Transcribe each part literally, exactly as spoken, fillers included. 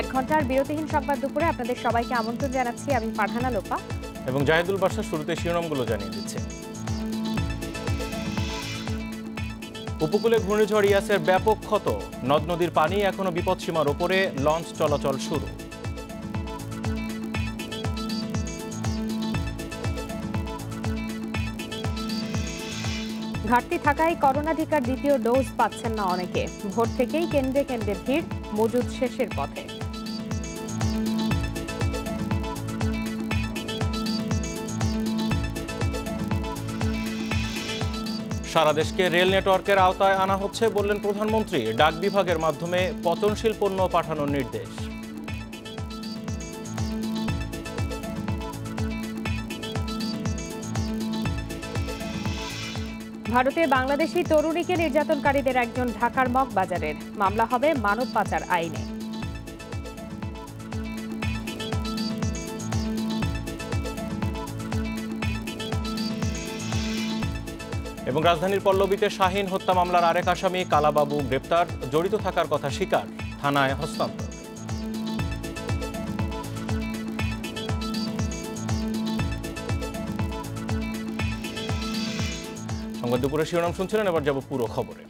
एक घंटार बिरतिहीन संबाद दुपुरे आपनादेर सबाइके आमंत्रण जानाচ্ছি আমি ফারহানা লোপা এবং জাহিদুল বাদশা। শুরুতে শিরোনামগুলো জানিয়ে দিচ্ছি। উপকূলে ঘূর্ণিঝড় ইয়াসের ব্যাপক ক্ষত, নদ নদীর পানি এখনো বিপদসীমার উপরে, লঞ্চ চলাচল শুরু। ঘাটতি থাকায় করোনাধিকার দ্বিতীয় ডোজ পাচ্ছেন না অনেকে, ভোর থেকেই কেন্দ্রে কেন্দ্রে ভিড়, মজুদ শেষের পথে। সারা দেশকে রেল নেটওয়ার্কের আওতায় আনা হচ্ছে বললেন প্রধানমন্ত্রী, ডাক বিভাগের মাধ্যমে পচনশীল পণ্য পাঠানোর নির্দেশ। ভারতে বাংলাদেশি তরুণীকে নির্যাতনকারীদের একজন ঢাকার মগবাজারের, মামলা হবে মানব পাচার আইনে। এবং রাজধানীর পল্লবীতে শাহীন হত্যা মামলার আরেক আসামি কালাবাবু গ্রেপ্তার, জড়িত থাকার কথা স্বীকার, থানায় হস্তান্তর। দুপুরে শিরোনাম শুনছিলেন, এবার যাব পুরো খবরে।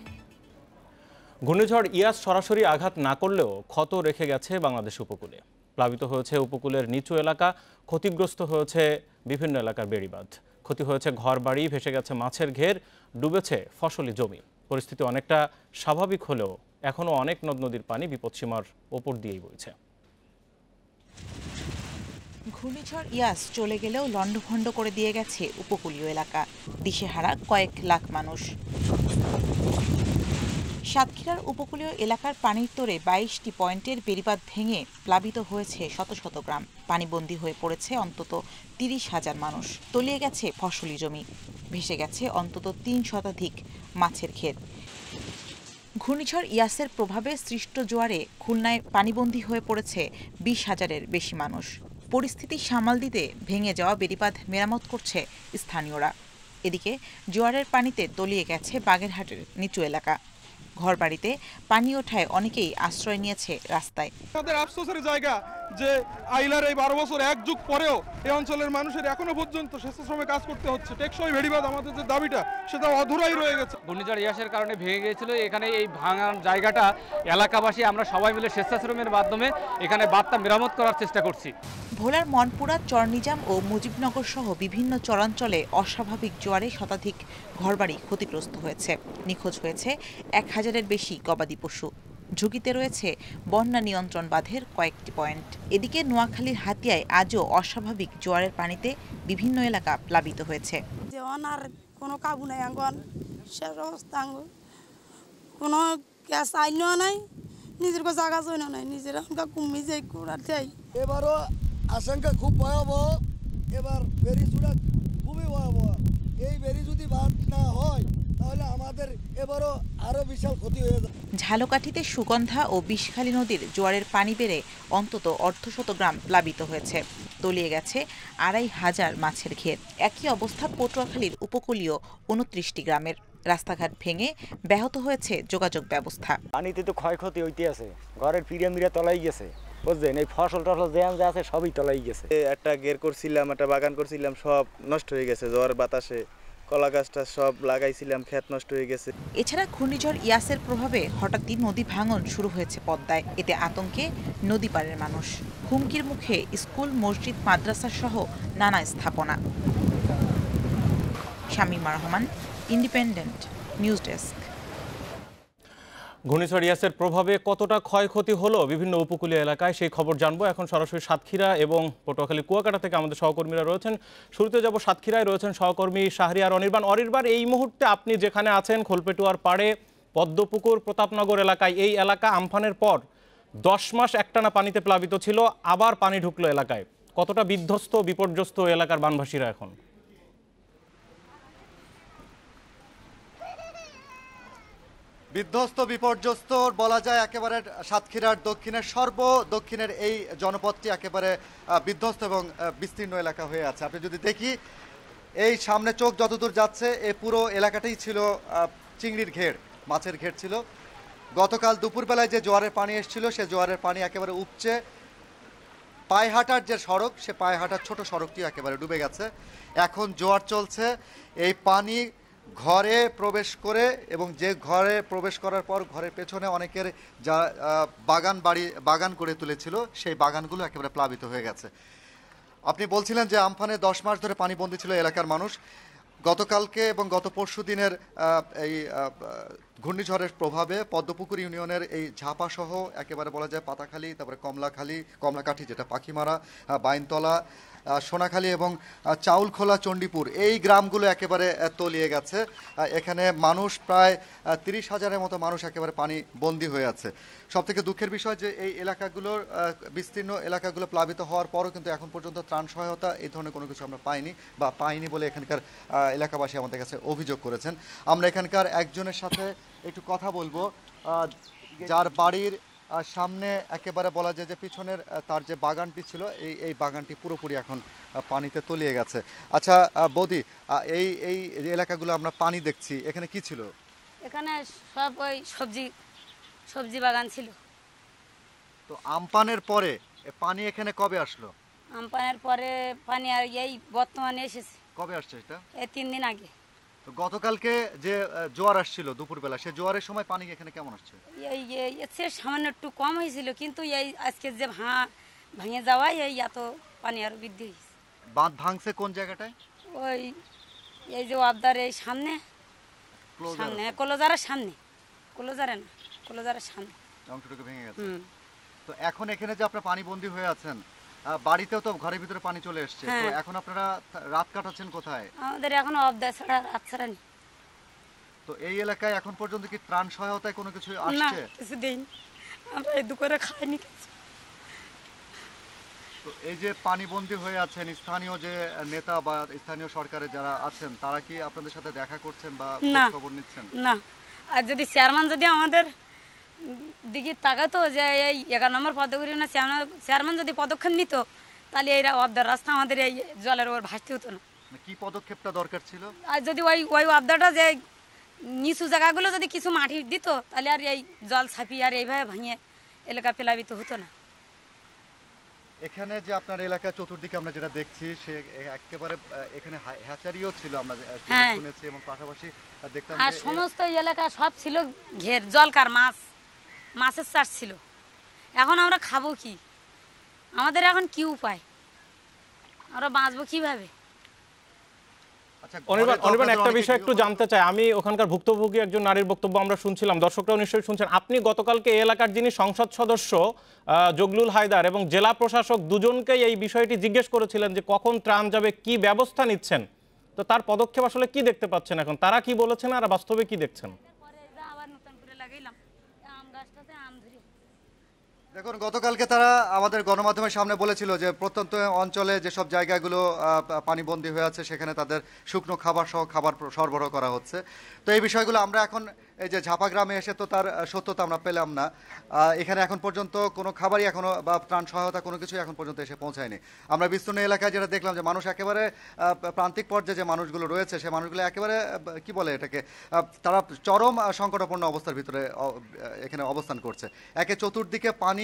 ঘূর্ণিঝড় ইয়াস সরাসরি আঘাত না করলেও ক্ষত রেখে গেছে বাংলাদেশ উপকূলে। প্লাবিত হয়েছে উপকূলের নিচু এলাকা, ক্ষতিগ্রস্ত হয়েছে বিভিন্ন এলাকার বেড়িবাঁধ, ক্ষতি হয়েছে ঘরবাড়ি, ভেসে গেছে মাছের ঘের, ডুবেছে ফসলি জমি। পরিস্থিতি অনেকটা স্বাভাবিক হলেও এখনও অনেক নদ নদীর পানি বিপদসীমার ওপর দিয়েই বইছে। ঘূর্ণিঝড় ইয়াস চলে গেলেও লণ্ডভণ্ড করে দিয়ে গেছে উপকূলীয় এলাকা, দিশেহারা কয়েক লাখ মানুষ। সাতক্ষীরার উপকূলীয় এলাকার পানির তোরে বাইশটি পয়েন্টের বেড়িবাঁধ ভেঙে প্লাবিত হয়েছে শত শত গ্রাম, পানিবন্দী হয়ে পড়েছে অন্তত তিরিশ হাজার মানুষ, তলিয়ে গেছে ফসলি জমি, ভেসে গেছে অন্তত তিন শতাধিক মাছের ক্ষেত। ঘূর্ণিঝড় ইয়াসের প্রভাবে সৃষ্ট জোয়ারে খুলনায় পানিবন্দী হয়ে পড়েছে বিশ হাজারের বেশি মানুষ। পরিস্থিতি সামাল দিতে ভেঙে যাওয়া বেড়িবাঁধ মেরামত করছে স্থানীয়রা। এদিকে জোয়ারের পানিতে তলিয়ে গেছে বাগেরহাটের নিচু এলাকা, ঘরবাড়িতে পানি ওঠায় অনেকেই আশ্রয় নিয়েছে রাস্তায়। তাদের আফসোসের জায়গা যে আইলার এই বারো বছর এক যুগ পরেও এই অঞ্চলের মানুষের এখনো পর্যন্ত স্বেচ্ছাশ্রমে কাজ করতে হচ্ছে। টেকসই বেড়িবাঁধ আমাদের যে দাবিটা সেটা অধরাই রয়ে গেছে। ঘূর্ণিঝড় ইয়াসের কারণে ভেঙে গিয়েছিল, এখানে এই ভাঙার জায়গাটা এলাকাবাসী আমরা সবাই মিলে স্বেচ্ছাশ্রমের মাধ্যমে এখানে বাঁধটা মেরামত করার চেষ্টা করছি। ভোলার মনপুরা, চরনিজাম ও মুজিবনগর সহ বিভিন্ন চরাঞ্চলে অস্বাভাবিক জোয়ারে শতাধিক ঘরবাড়ি ক্ষতিগ্রস্ত হয়েছে, নিখোঁজ হয়েছে এক হাজারের বেশি গবাদি পশু, ঝুঁকিতে রয়েছে বন্যা নিয়ন্ত্রণ বাঁধের কয়েকটি পয়েন্ট। এদিকে নোয়াখালীর হাতিয়ায় আজও অস্বাভাবিক জোয়ারের পানিতে বিভিন্ন এলাকা প্লাবিত হয়েছে। কোনো কাবু নাই, কোনো গ্যাস আইনও নাই, নিজের জায়গা জন্য নাই, নিজের কমে যাই কোরাই। এবারও আশঙ্কা খুব ভয়াবহ, এবার বেরি চূড়া খুবই ভয়াবহ। এই বেরি যদি বাদ না হয় তাহলে আমাদের এবারও আরও বিশাল ক্ষতি হয়ে যাবে। ঝালকাঠিতে সুগন্ধা ও বিষখালী নদীর জোয়ারের পানি বেড়ে অন্তত অর্ধশত গ্রাম প্লাবিত হয়েছে, তলিয়ে গেছে আড়াই হাজার মাছের ক্ষেত। একই অবস্থা পটুয়াখালীর উপকূলীয় উনত্রিশটি গ্রামের, রাস্তাঘাট ভেঙে ব্যাহত হয়েছে যোগাযোগ ব্যবস্থা। পানিতে তো ক্ষয়ক্ষতি হইতে আছে, ঘরের ফিরে মিরা তলাই গেছে, বুঝলেন, এই ফসল টসল জ্যাম যা আছে সবই তলাই গেছে। একটা গের করছিলাম, একটা বাগান করছিলাম, সব নষ্ট হয়ে গেছে ঝড় বাতাসে, কলা গাছটা সব লাগাইছিলাম, ক্ষেত নষ্ট হয়ে গেছে। এছাড়া ঘূর্ণিঝড় ইয়াসের প্রভাবে হঠাৎই নদী ভাঙন শুরু হয়েছে পদ্মায়, এতে আতঙ্কে নদী পাড়ের মানুষ, হুমকির মুখে স্কুল, মসজিদ, মাদ্রাসা সহ নানা স্থাপনা। Shamima Rahman, independent news desk. ঘূর্ণিঝড় ইয়াসের প্রভাবে কতটা ক্ষয়ক্ষতি হলো বিভিন্ন উপকূলীয় এলাকায় সেই খবর জানবো। এখন সরাসরি সাতক্ষীরা এবং পটুয়াখালী, কুয়াকাটা থেকে আমাদের সহকর্মীরা রয়েছেন। শুরুতে যাব সাতক্ষীরায়, রয়েছেন সহকর্মী শাহরিয়ার অনির্বাণ। অনির্বাণ, এই মুহূর্তে আপনি যেখানে আছেন খোলপেটুয়ার পাড়ে, পদ্মপুকুর, প্রতাপনগর এলাকায়, এই এলাকা আমফানের পর দশ মাস একটানা পানিতে প্লাবিত ছিল, আবার পানি ঢুকলো এলাকায়, কতটা বিধ্বস্ত বিপর্যস্ত এলাকার বানভাসীরা এখন? বিধ্বস্ত বিপর্যস্ত বলা যায় একেবারে। সাতক্ষীরার দক্ষিণের সর্ব দক্ষিণের এই জনপদটি একেবারে বিধ্বস্ত এবং বিস্তীর্ণ এলাকা হয়ে আছে। আপনি যদি দেখি এই সামনে চোখ যতদূর যাচ্ছে এ পুরো এলাকাটাই ছিল চিংড়ির ঘের, মাছের ঘের ছিল। गतकाल दोपुर बेलाय जे जोयारेर पानी एसेछिलो से जोयारेर पानी एकेबारे उपचे पायहाटार जे सड़क से पायहाटार छोटो सड़कटी एकेबारे डुबे गेछे। एखन जोयार चलछे, एई पानी घरे प्रवेश करे एबं जे घरे प्रवेश करार पर घरेर पेछने अनेकेर जा बागान बाड़ी बागान करे तुलेछिलो सेई बागानगुलो एकेबारे प्लाबित हये गेछे। আপনি বলছিলেন যে আমফানে দশ মাস ধরে পানিবন্দী ছিল এলাকার মানুষ। গতকালকে এবং গত পরশুদিনের এই ঘূর্ণিঝড়ের প্রভাবে পদ্মপুকুর ইউনিয়নের এই ঝাপা সহ একেবারে বলা যায় পাতাখালী, তারপরে কমলাখালী, কমলাকাঠি যেটা পাখিমারা, বাইনতলা, সোনাখালী এবং চাউলখোলা, চণ্ডীপুর এই গ্রামগুলো একেবারে তলিয়ে গেছে। এখানে মানুষ প্রায় তিরিশ হাজারের মতো মানুষ একেবারে পানি বন্দী হয়ে আছে। সবথেকে দুঃখের বিষয় যে এই এলাকাগুলোর বিস্তীর্ণ এলাকাগুলো প্লাবিত হওয়ার পরও কিন্তু এখন পর্যন্ত ত্রাণ সহায়তা এই ধরনের কোনো কিছু আমরা পাইনি বা পাইনি বলে এখানকার এলাকাবাসী আমাদের কাছে অভিযোগ করেছেন। আমরা এখানকার একজনের সাথে একটু কথা বলবো যার বাড়ির সামনে একেবারে বলা যায় যে পিছনের তার যে বাগানটি ছিল এই এই বাগানটি পুরোপুরি এখন পানিতে তলিয়ে গেছে। আচ্ছা বৌদি, এই এই এলাকাগুলো আমরা পানি দেখছি, এখানে কি ছিল? এখানে সব ওই সবজি সবজি বাগান ছিল। তো আমপানের পরে পানি এখানে কবে আসলো? আমপানের পরে পানি আর এই বর্তমানে এসেছে। কবে আসছে এটা? এই তিন দিন আগে। তো গতকালকে যে জোয়ার আসছিল দুপুরবেলা সেই জোয়ারের সময় পানি এখানে কেমন আসছে? এই এসে সামান্য একটু কম হয়েছিল কিন্তু এই আজকে যে ভাঁ ভাঙে যাওয়ায় এই এত পানি আরো বৃদ্ধি হয়েছে। বাঁধ ভাঙছে কোন জায়গাটায়? ওই এই যে আবদার এই সামনে সামনে কলোজারের সামনে কলোজারে না কলোজারের সামনে অংশটুকু ভেঙে গেছে। তো এখন এখানে যে আপনারা পানি বন্দী হয়ে আছেন বাড়িতেও তো ঘরের ভিতরে পানি চলে আসছে, তো এখন আপনারা রাত কাটাচ্ছেন কোথায়? আমাদের এখন অবদাছড়া আছরানি। তো এই এলাকায় এখন পর্যন্ত কি ত্রাণ সহায়তায় কোনো কিছু আসছে? না, কিছু দেন আমরা এই দুপুরে খাইনি। তো এই যে পানি বন্দী হয়ে আছেন স্থানীয় যে নেতা বা স্থানীয় সরকারে যারা আছেন তারা কি আপনাদের সাথে দেখা করছেন বা খবর নিচ্ছেন? না, আর যদি চেয়ারম্যান যদি আমাদের দিকে তাকাতো যে এই এগারো নম্বর পদক্ষেপ না চেয়ারম্যান যদি পদক্ষেপ নিত তাহলে এই আবদার রাস্তা আমাদের এই জলের ওপর ভাসতে হতো না। কি পদক্ষেপটা দরকার ছিল? আর যদি ওই ওই আবদারটা যে নিচু জায়গাগুলো যদি কিছু মাটি দিত তাহলে আর এই জল ছাপিয়ে আর এইভাবে ভাঙিয়ে এলাকা প্লাবিত হতো না। এখানে যে আপনার এলাকা চতুর্দিকে আমরা যেটা দেখছি সে একেবারে এখানে হ্যাচারিও ছিল আমরা শুনেছি এবং পাশাপাশি দেখতাম আর সমস্ত এলাকা সব ছিল ঘের জলকার মাছ মাছের চাষ ছিল। এখন আমরা খাবো কি? আমাদের এখন কি উপায়? আমরা বাঁচবো কিভাবে? অনির্বাণ, একটা বিষয় একটু জানতে চাই আমি, ওখানকার ভুক্তভোগী একজন নারীর বক্তব্য আমরা শুনছিলাম, দর্শকরাও নিশ্চয়ই শুনছেন। আপনি গতকালকে এই এলাকার যিনি সংসদ সদস্য জগলুল হায়দার এবং জেলা প্রশাসক দুজনকেই এই বিষয়টি জিজ্ঞেস করেছিলেন যে কখন ত্রাণ যাবে, কি ব্যবস্থা নিচ্ছেন, তো তার পদক্ষেপ আসলে কি দেখতে পাচ্ছেন এখন? তারা কি বলেছেন আর বাস্তবে কি দেখছেন? দেখুন, গতকালকে তারা আমাদের গণমাধ্যমের সামনে বলেছিল যে প্রত্যন্ত অঞ্চলে যেসব জায়গাগুলো পানিবন্দী হয়ে আছে সেখানে তাদের শুকনো খাবার সহ খাবার সরবরাহ করা হচ্ছে। তো এই বিষয়গুলো আমরা এখন এই যে ঝাপা গ্রামে এসে তো তার সত্যতা আমরা পেলাম না। এখানে এখন পর্যন্ত কোনো খাবারই এখনও বা ত্রাণ সহায়তা কোনো কিছুই এখন পর্যন্ত এসে পৌঁছায়নি। আমরা বিস্তীর্ণ এলাকায় যেটা দেখলাম যে মানুষ একেবারে প্রান্তিক পর্যায়ে যে মানুষগুলো রয়েছে সে মানুষগুলো একেবারে কি বলে এটাকে তারা চরম সংকটাপন্ন অবস্থার ভিতরে এখানে অবস্থান করছে। একে চতুর্দিকে পানি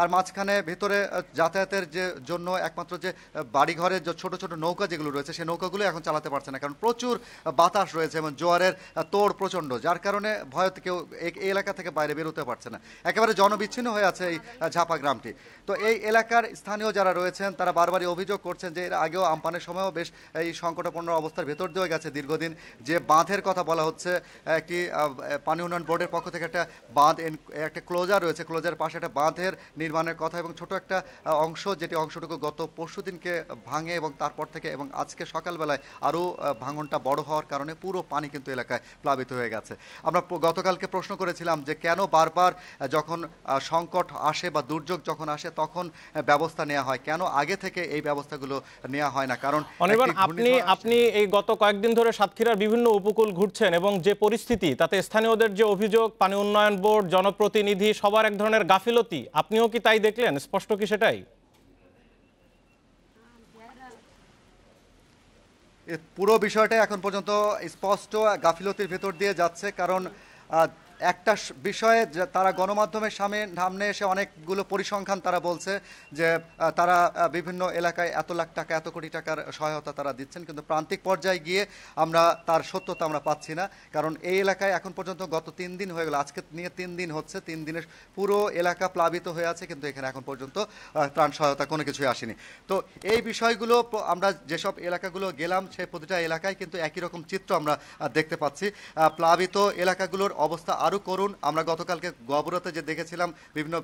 আর মাঝখানে ভিতরে যাতায়াতের যে জন্য একমাত্র যে বাড়িঘরের যে ছোটো ছোটো নৌকা যেগুলো রয়েছে সেই নৌকাগুলো এখন চালাতে পারছে না, কারণ প্রচুর বাতাস রয়েছে এবং জোয়ারের তোড় প্রচণ্ড, যার কারণে ভয় কেউ এই এলাকা থেকে বাইরে বেরোতে পারছে না। একেবারে জনবিচ্ছিন্ন হয়ে আছে এই ঝাপা গ্রামটি। তো এই এলাকার স্থানীয় যারা রয়েছেন তারা বারবারই অভিযোগ করছেন যে এর আগেও আমপানের সময়ও বেশ এই সংকটাপন্ন অবস্থার ভেতর দিয়ে গেছে দীর্ঘদিন। যে বাঁধের কথা বলা হচ্ছে, একটি পানি উন্নয়ন বোর্ডের পক্ষ থেকে একটা বাঁধ একটা ক্লোজার রয়েছে, ক্লোজারের পাশে একটা বাঁধের নির্মাণের কথা এবং ছোট একটা অংশ যেটি অংশটুকু গত পরশু দিনকে ভাঙে এবং তারপর থেকে এবং আজকে সকালবেলায় আরও ভাঙনটা বড় হওয়ার কারণে পুরো পানি কিন্তু এলাকায় প্লাবিত হয়ে গেছে। আমরা গতকালকে প্রশ্ন করেছিলাম যে কেন বারবার যখন সংকট আসে বা দুর্যোগ যখন আসে তখন ব্যবস্থা নেওয়া হয়, কেন আগে থেকে এই ব্যবস্থাগুলো নেওয়া হয় না? কারণ আপনি আপনি এই গত কয়েকদিন ধরে সাতক্ষীরার বিভিন্ন উপকূল ঘুরছেন এবং যে পরিস্থিতি তাতে স্থানীয়দের যে অভিযোগ, পানি উন্নয়ন বোর্ড, জনপ্রতিনিধি সবার এক ধরনের গাফিলতি, আপনিও কি তাই দেখলেন? স্পষ্ট কি সেটাই? পুরো বিষয়টা এখন পর্যন্ত স্পষ্ট গাফিলতির ভেতর দিয়ে যাচ্ছে, কারণ একটা বিষয়ে তারা গণমাধ্যমের সামনে সামনে এসে অনেকগুলো পরিসংখ্যান তারা বলছে যে তারা বিভিন্ন এলাকায় এত লাখ টাকা এত কোটি টাকার সহায়তা তারা দিচ্ছেন, কিন্তু প্রান্তিক পর্যায়ে গিয়ে আমরা তার সত্যতা আমরা পাচ্ছি না। কারণ এই এলাকায় এখন পর্যন্ত গত তিন দিন হয়ে গেল, আজকে নিয়ে তিন দিন হচ্ছে, তিন দিনের পুরো এলাকা প্লাবিত হয়ে আছে, কিন্তু এখানে এখন পর্যন্ত ত্রাণ সহায়তা কোনো কিছুই আসেনি। তো এই বিষয়গুলো আমরা যেসব এলাকাগুলো গেলাম সেই প্রতিটা এলাকায় কিন্তু একই রকম চিত্র আমরা দেখতে পাচ্ছি। প্লাবিত এলাকাগুলোর অবস্থা আরও করুন। আমরা গতকালকে গবরতে যে দেখেছিলাম বিভিন্ন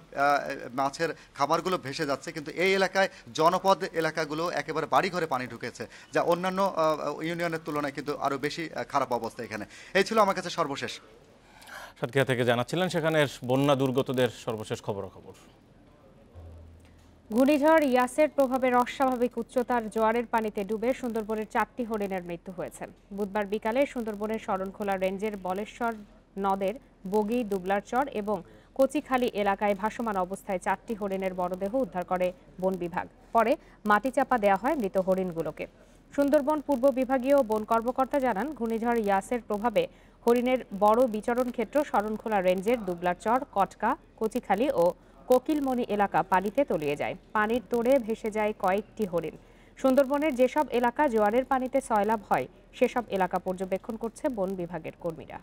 মাছের খামারগুলো ভেসে যাচ্ছে, কিন্তু এই এলাকায় জনপদ এলাকাগুলো একেবারে বাড়িঘরে পানি ঢুকেছে, যা অন্যান্য ইউনিয়নের তুলনায় কিন্তু আরও বেশি খারাপ অবস্থা এখানে। এই ছিল আমার কাছে সর্বশেষ। সাতক্ষীরা থেকে জানাচ্ছিলেন সেখানে বন্যা দুর্গতদের সর্বশেষ খবরাখবর। ঘূর্ণিঝড় ইয়াসের প্রভাবে অস্বাভাবিক উচ্চতার জোয়ারের পানিতে ডুবে সুন্দরবনের চারটি হরিণের মৃত্যু হয়েছে। বুধবার বিকালে সুন্দরবনের শরণখোলা রেঞ্জের বলেশ্বর নদের বগি, দুবলারচর এবং কচিখালী এলাকায় ভাসমান অবস্থায় চারটি হরিণের মরদেহ উদ্ধার করে বন বিভাগ। পরে মাটি চাপা দেওয়া হয় মৃত হরিণগুলোকে। সুন্দরবন পূর্ব বিভাগীয় বন কর্মকর্তা জানান, ঘূর্ণিঝড় ইয়াসের প্রভাবে হরিণের বড় বিচরণ ক্ষেত্র শরণখোলা রেঞ্জের দুবলারচর, কটকা, কচিখালী ও কোকিলমণি এলাকা পানিতে তলিয়ে যায়। পানির তোড়ে ভেসে যায় কয়েকটি হরিণ। সুন্দরবনের যেসব এলাকা জোয়ারের পানিতে সয়লাব হয় সেসব এলাকা পর্যবেক্ষণ করছে বন বিভাগের কর্মীরা।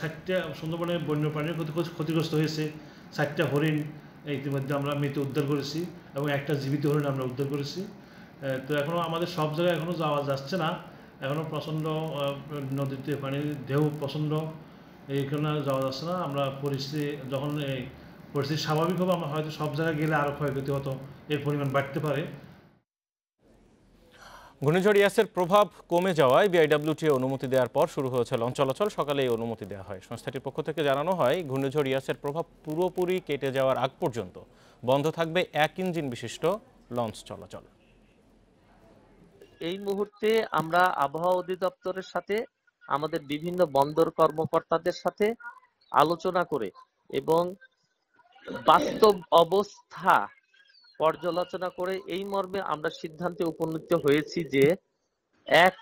ষাটটা সুন্দরবনের বন্যপ্রাণীর ক্ষতিগ্রস্ত হয়েছে। ষাটটা হরিণ ইতিমধ্যে আমরা মৃত উদ্ধার করেছি এবং একটা জীবিত হরিণ আমরা উদ্ধার করেছি। তো এখনও আমাদের সব জায়গায় এখনও যাওয়া যাচ্ছে না, এখনও প্রচণ্ড নদীতে পানির ঢেউ প্রচণ্ড, এই কারণে যাওয়া যাচ্ছে না। আমরা পরিস্থিতি যখন এই পরিস্থিতি স্বাভাবিক হবে আমরা হয়তো সব জায়গায় গেলে আরও ক্ষয়ক্ষতি হতো, এর পরিমাণ বাড়তে পারে। ঘূর্ণিঝড় ইয়াসের প্রভাব কমে যাওয়ায় বিআইডব্লিউটির অনুমতি দেওয়ার পর শুরু হয়েছে লঞ্চ চলাচল। সকালে এই অনুমতি দেওয়া হয়। সংস্থাটির পক্ষ থেকে জানানো হয়, ঘূর্ণিঝড় ইয়াসের প্রভাব পুরোপুরি কেটে যাওয়ার আগ পর্যন্ত বন্ধ থাকবে এক ইঞ্জিন বিশিষ্ট লঞ্চ চলাচল। এই মুহূর্তে আমরা আবহাওয়া অধিদপ্তরের সাথে, আমাদের বিভিন্ন বন্দর কর্মকর্তাদের সাথে আলোচনা করে এবং বাস্তব অবস্থা পর্যালোচনা করে এই মর্মে আমরা সিদ্ধান্তে উপনীত হয়েছি যে এক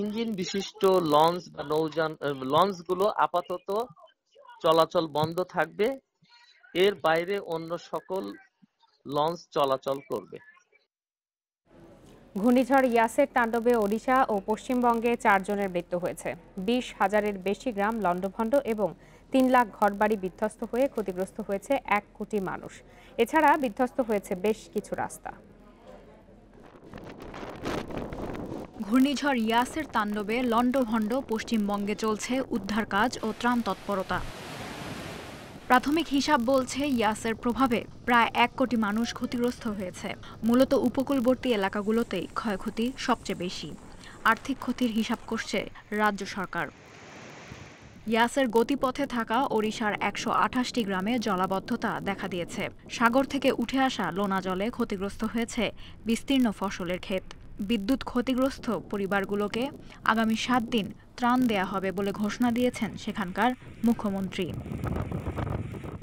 ইঞ্জিন বিশিষ্ট লঞ্চ বা নৌযান লঞ্চগুলো আপাতত চলাচল বন্ধ থাকবে, এর বাইরে অন্য সকল লঞ্চ চলাচল করবে। ঘূর্ণিঝড় ইয়াসের তাণ্ডবে ওড়িশা ও পশ্চিমবঙ্গে চারজনের মৃত্যু হয়েছে। বিশ হাজারের বেশি গ্রাম লণ্ডভণ্ড এবং তিন লাখ ঘরবাড়ি বিধ্বস্ত হয়ে ক্ষতিগ্রস্ত হয়েছে এক কোটি মানুষ। এছাড়া বিধ্বস্ত হয়েছে বেশ কিছু রাস্তা। ঘূর্ণিঝড় ইয়াসের তাণ্ডবে লণ্ডভণ্ড পশ্চিমবঙ্গে চলছে উদ্ধার কাজ ও ত্রাণ তৎপরতা। প্রাথমিক হিসাব বলছে, ইয়াসের প্রভাবে প্রায় এক কোটি মানুষ ক্ষতিগ্রস্ত হয়েছে। মূলত উপকূলবর্তী এলাকাগুলোতেই ক্ষয়ক্ষতি সবচেয়ে বেশি। আর্থিক ক্ষতির হিসাব করছে রাজ্য সরকার। ইয়াসের গতিপথে থাকা ওড়িশার একশো আঠাশটি গ্রামে জলাবদ্ধতা দেখা দিয়েছে। সাগর থেকে উঠে আসা লোনা জলে ক্ষতিগ্রস্ত হয়েছে বিস্তীর্ণ ফসলের ক্ষেত। বিদ্যুৎ ক্ষতিগ্রস্ত পরিবারগুলোকে আগামী সাত দিন ত্রাণ দেয়া হবে বলে ঘোষণা দিয়েছেন সেখানকার মুখ্যমন্ত্রী।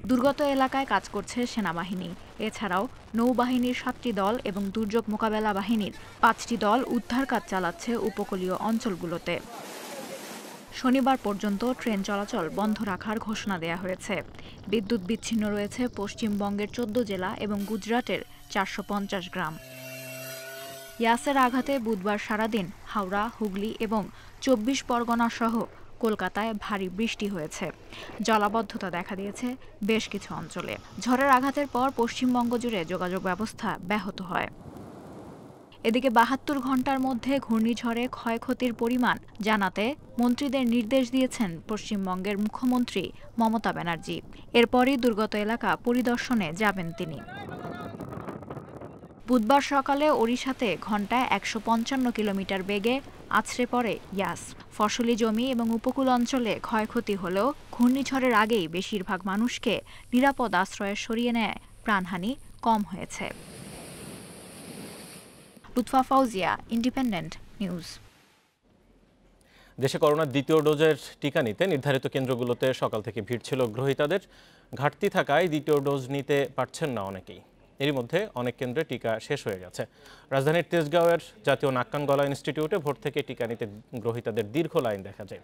দুর্গত এলাকায় কাজ করছে সেনাবাহিনী। এছাড়াও নৌবাহিনীর সাতটি দল এবং দুর্যোগ মোকাবেলা বাহিনীর পাঁচটি দল উদ্ধার কাজ চালাচ্ছে উপকূলীয় অঞ্চলগুলোতে। শনিবার পর্যন্ত ট্রেন চলাচল বন্ধ রাখার ঘোষণা দেয়া হয়েছে। বিদ্যুৎ বিচ্ছিন্ন রয়েছে পশ্চিমবঙ্গের চোদ্দ জেলা এবং গুজরাটের চারশো পঞ্চাশ গ্রাম। ইয়াসের আঘাতে বুধবার সারাদিন হাওড়া, হুগলি এবং চব্বিশ পরগনা সহ কলকাতায় ভারী বৃষ্টি হয়েছে। জলাবদ্ধতা দেখা দিয়েছে বেশ কিছু অঞ্চলে। ঝড়ের আঘাতের পর পশ্চিমবঙ্গ জুড়ে যোগাযোগ ব্যবস্থা ব্যাহত হয়। এদিকে বাহাত্তর ঘন্টার মধ্যে ঘূর্ণিঝড়ে ক্ষয়ক্ষতির পরিমাণ জানাতে মন্ত্রীদের নির্দেশ দিয়েছেন পশ্চিমবঙ্গের মুখ্যমন্ত্রী মমতা ব্যানার্জি। এরপরই দুর্গত এলাকা পরিদর্শনে যাবেন তিনি। বুধবার সকালে ওড়িশাতে ঘন্টায় একশো পঞ্চান্ন কিলোমিটার বেগে আছড়ে পড়ে ইয়াস। ফসলি জমি এবং উপকূল অঞ্চলে ক্ষয়ক্ষতি হলেও ঘূর্ণিঝড়ের আগেই বেশিরভাগ মানুষকে নিরাপদ আশ্রয়ে সরিয়ে নেয়, প্রাণহানি কম হয়েছে। Lutfa Fauzia, independent news. देशे करोनार द्वितीय डोजेर टीका निते निर्धारित केंद्रगुलोते सकाल थेके भीड़ छिलो। ग्रहीतादेर घाटती थाकाय द्वितीय डोज निते पारछेन ना अनेकेई। एर मध्य अनेक केंद्रे टीका शेष हो गए। राजधानीर तेजगाँवेर जातीय नाक्कान गला इन्स्टिट्यूटे भोर थेके टीका निते ग्रहीतादेर दीर्घ लाइन देखा जाय।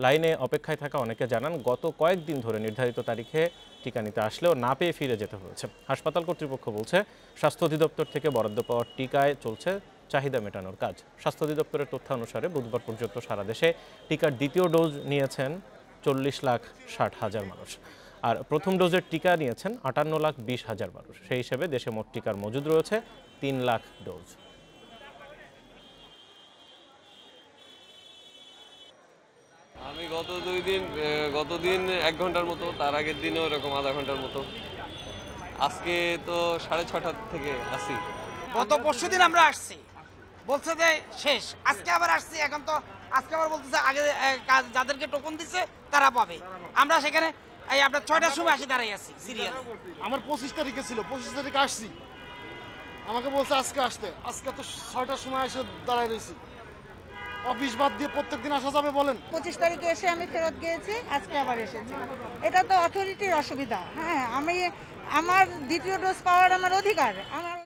लाइने अपेक्षाय थाका अनेके जानान गत कयेकदिन धरे निर्धारित तारीखे टीका निते आसलेও ना पेये फिरे जेते हয়েছে। हासपाताल कर्तृपक्ष বলছে स्वास्थ्य अधिदप्तर থেকে বরাদ্দ পাওয়া টিকায় চলছে চাহিদা মেটানোর কাজ। स्वास्थ्य अधिदप्तরের তথ্য অনুসারে বুধবার পর্যন্ত সারা দেশে টিকার দ্বিতীয় ডোজ নিয়েছেন চল্লিশ লাখ ষাট হাজার মানুষ আর প্রথম ডোজের টিকা নিয়েছেন আটান্ন লাখ বিশ হাজার মানুষ। সেই হিসেবে দেশে মোট টিকার মজুদ রয়েছে তিন লাখ ডোজ। আমি গত দুই দিন গত দিন এক ঘন্টার মতো তার আগের দিনও এরকম আধা ঘন্টার মতো আজকে তো সাড়ে ছটা থেকে আসি। গত পরশু দিন আমরা আসছি বলছে যে শেষ, আজকে আবার আসছি। এখন তো আজকে আবার বলতেছে আগে যাদেরকে টোকন দিছে তারা পাবে। আমরা সেখানে এই আপনার ছয়টার সময় আসি, দাঁড়াই আছি সিরিয়াল। আমার পঁচিশ তারিখে ছিল, পঁচিশ তারিখে আসছি। আমাকে বলছে আজকে আসতে, আজকে তো ছয়টার সময় এসে দাঁড়াই রয়েছি। অফিস বাদ দিয়ে প্রত্যেকদিন আসা যাবে বলেন। পঁচিশ তারিখে এসে আমি ফেরত গিয়েছি, আজকে আবার এসেছি। এটা তো অথরিটির অসুবিধা। হ্যাঁ, আমি আমার দ্বিতীয় ডোজ পাওয়ার আমার অধিকার। আমার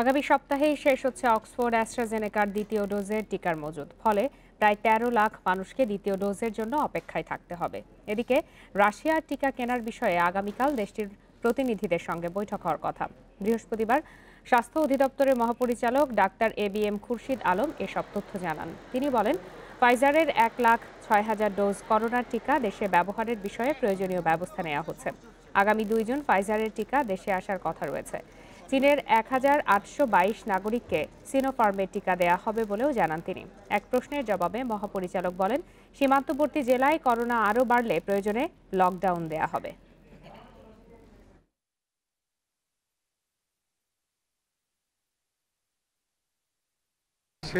আগামী সপ্তাহেই শেষ হচ্ছে অক্সফোর্ড অ্যাস্ট্রাজেনেকার দ্বিতীয় ডোজের টিকার মজুদ। ফলে প্রায় তেরো লাখ মানুষকে দ্বিতীয় ডোজের জন্য অপেক্ষায় থাকতে হবে। এদিকে রাশিয়ার টিকা কেনার বিষয়ে আগামীকাল দেশটির প্রতিনিধিদের সঙ্গে বৈঠক হওয়ার কথা। বৃহস্পতিবার স্বাস্থ্য অধিদপ্তরের মহাপরিচালক doctor A B M Khurshid Alam এসব তথ্য জানান। তিনি বলেন, ফাইজারের এক লাখ ছয় হাজার ডোজ করোনার টিকা দেশে ব্যবহারের বিষয়ে প্রয়োজনীয় ব্যবস্থা নেওয়া হচ্ছে। আগামী দুই জুন ফাইজারের টিকা দেশে আসার কথা রয়েছে। চীনের এক হাজার আটশো বাইশ নাগরিককে সিনোফার্মের টিকা দেওয়া হবে বলেও জানান তিনি। এক প্রশ্নের জবাবে মহাপরিচালক বলেন, সীমান্তবর্তী জেলায় করোনা আরও বাড়লে প্রয়োজনে লকডাউন দেওয়া হবে।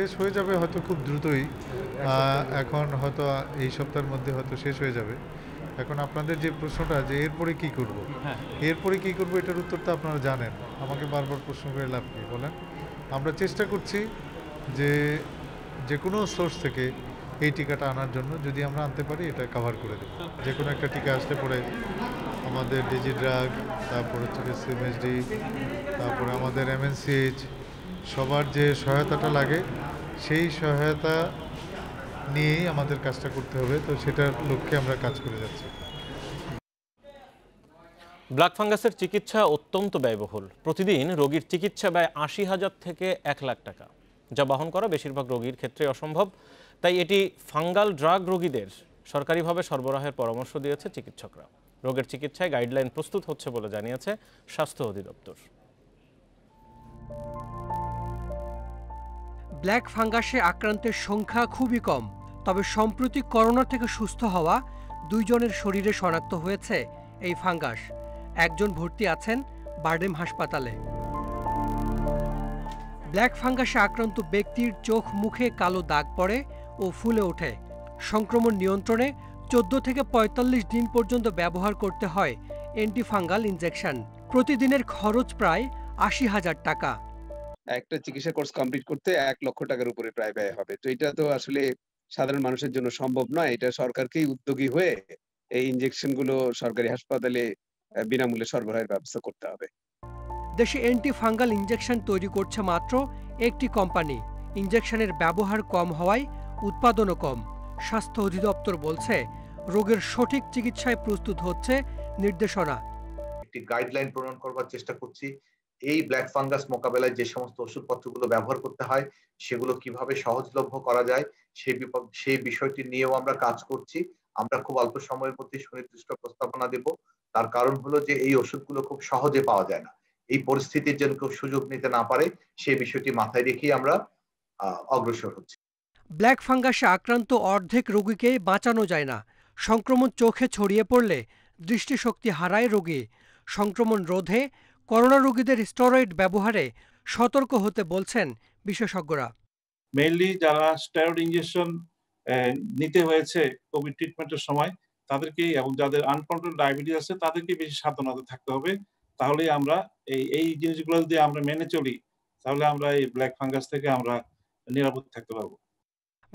শেষ হয়ে যাবে হয়তো খুব দ্রুতই, এখন হয়তো এই সপ্তাহের মধ্যে হয়তো শেষ হয়ে যাবে। এখন আপনাদের যে প্রশ্নটা যে এরপরে কি করব, এরপরে কি করব এটার উত্তর তো আপনারা জানেন। আমাকে বারবার প্রশ্ন করে লাভ নেই বলেন। আমরা চেষ্টা করছি যে যে কোনো সোর্স থেকে এই টিকাটা আনার জন্য, যদি আমরা আনতে পারি এটা কভার করে দেব। যে কোনো একটা টিকা আসতে পরে আমাদের ডিজি ড্রাগ, তারপর হচ্ছে সিএমএসডি, তারপরে আমাদের এমএনসিএইচ, সবার যে সহায়তাটা লাগে সেই সহায়তা নিয়েই আমাদের কাজটা করতে হবে। তো সেটার লক্ষ্যে আমরা কাজ করে যাচ্ছি। ব্ল্যাক ফাঙ্গাসের চিকিৎসা অত্যন্ত ব্যয়বহুল। প্রতিদিন রোগীর চিকিৎসা ব্যয় আশি হাজার থেকে এক লাখ টাকা, যা বহন করা বেশিরভাগ রোগীর ক্ষেত্রে অসম্ভব। তাই এটি ফাঙ্গাল ড্রাগ রোগীদের সরকারিভাবে সরবরাহের পরামর্শ দিয়েছে চিকিৎসকরা। রোগের চিকিৎসায় গাইডলাইন প্রস্তুত হচ্ছে বলে জানিয়েছে স্বাস্থ্য অধিদপ্তর। ব্ল্যাক ফাঙ্গাসে আক্রান্তের সংখ্যা খুবই কম, তবে সম্প্রতি করোনা থেকে সুস্থ হওয়া দুইজনের শরীরে শনাক্ত হয়েছে এই ফাঙ্গাস। একজন ভর্তি আছেন বারডেম হাসপাতালে। ব্ল্যাক ফাঙ্গাসে আক্রান্ত ব্যক্তির চোখ মুখে কালো দাগ পড়ে ও ফুলে ওঠে। সংক্রমণ নিয়ন্ত্রণে চোদ্দ থেকে পঁয়তাল্লিশ দিন পর্যন্ত ব্যবহার করতে হয় অ্যান্টিফাঙ্গাল ইনজেকশন। প্রতিদিনের খরচ প্রায় আশি হাজার টাকা। একটা চিকিৎসা কোর্স কমপ্লিট করতে এক লক্ষ টাকার উপরে প্রায় ব্যয় হবে। তো এটা তো আসলে সাধারণ মানুষের জন্য সম্ভব নয়। এটা সরকারকেই উদ্যোগী হয়ে এই ইনজেকশনগুলো সরকারি হাসপাতালে বিনামূল্যে সরবরাহের ব্যবস্থা করতে হবে। দেশে অ্যান্টিফাঙ্গাল ইনজেকশন তৈরি করছে মাত্র একটি কোম্পানি। ইনজেকশনের ব্যবহার কম হওয়ায় উৎপাদনও কম। স্বাস্থ্য অধিদপ্তর বলছে রোগের সঠিক চিকিৎসায় প্রস্তুত হচ্ছে নির্দেশনা। একটি গাইডলাইন প্রণয়ন করার চেষ্টা করছি। এই ব্ল্যাক ফাঙ্গাস মোকাবেলায় যে সমস্ত ওষুধপত্রগুলো ব্যবহার করতে হয় সেগুলো কিভাবে সহজলভ্য করা যায় সেই সেই বিষয়টি নিয়েও আমরা কাজ করছি। আমরা খুব অল্প সময়ের মধ্যে সুনির্দিষ্ট প্রস্তাবনা দেব। তার কারণ হলো যে এই ওষুধগুলো খুব সহজে পাওয়া যায় না। এই পরিস্থিতির জন্য কেউ সুযোগ নিতে না পারে সেই বিষয়টি মাথায় রেখেই আমরা অগ্রসর হচ্ছি। ব্ল্যাক ফাঙ্গাসে আক্রান্ত অর্ধেক রোগীকে বাঁচানো যায় না। সংক্রমণ চোখে ছড়িয়ে পড়লে দৃষ্টিশক্তি হারায় রোগী। সংক্রমণ রোধে করোনা রোগীদের স্টেরয়েড ব্যবহারে সতর্ক হতে বলছেন বিশেষজ্ঞরা। মেইনলি যারা স্টেরয়েড ইনজেকশন নিতে হয়েছে কোভিড ট্রিটমেন্টের সময় তাদেরকেই, এবং যাদের আনকন্ট্রোল ডায়াবেটিস আছে তাদেরকে বেশি সাবধানতা থাকতে হবে। তাহলেই আমরা এই এই জিনিসগুলো যদি আমরা মেনে চলি তাহলে আমরা এই ব্ল্যাক ফাঙ্গাস থেকে আমরা নিরাপদ থাকতে পারবো।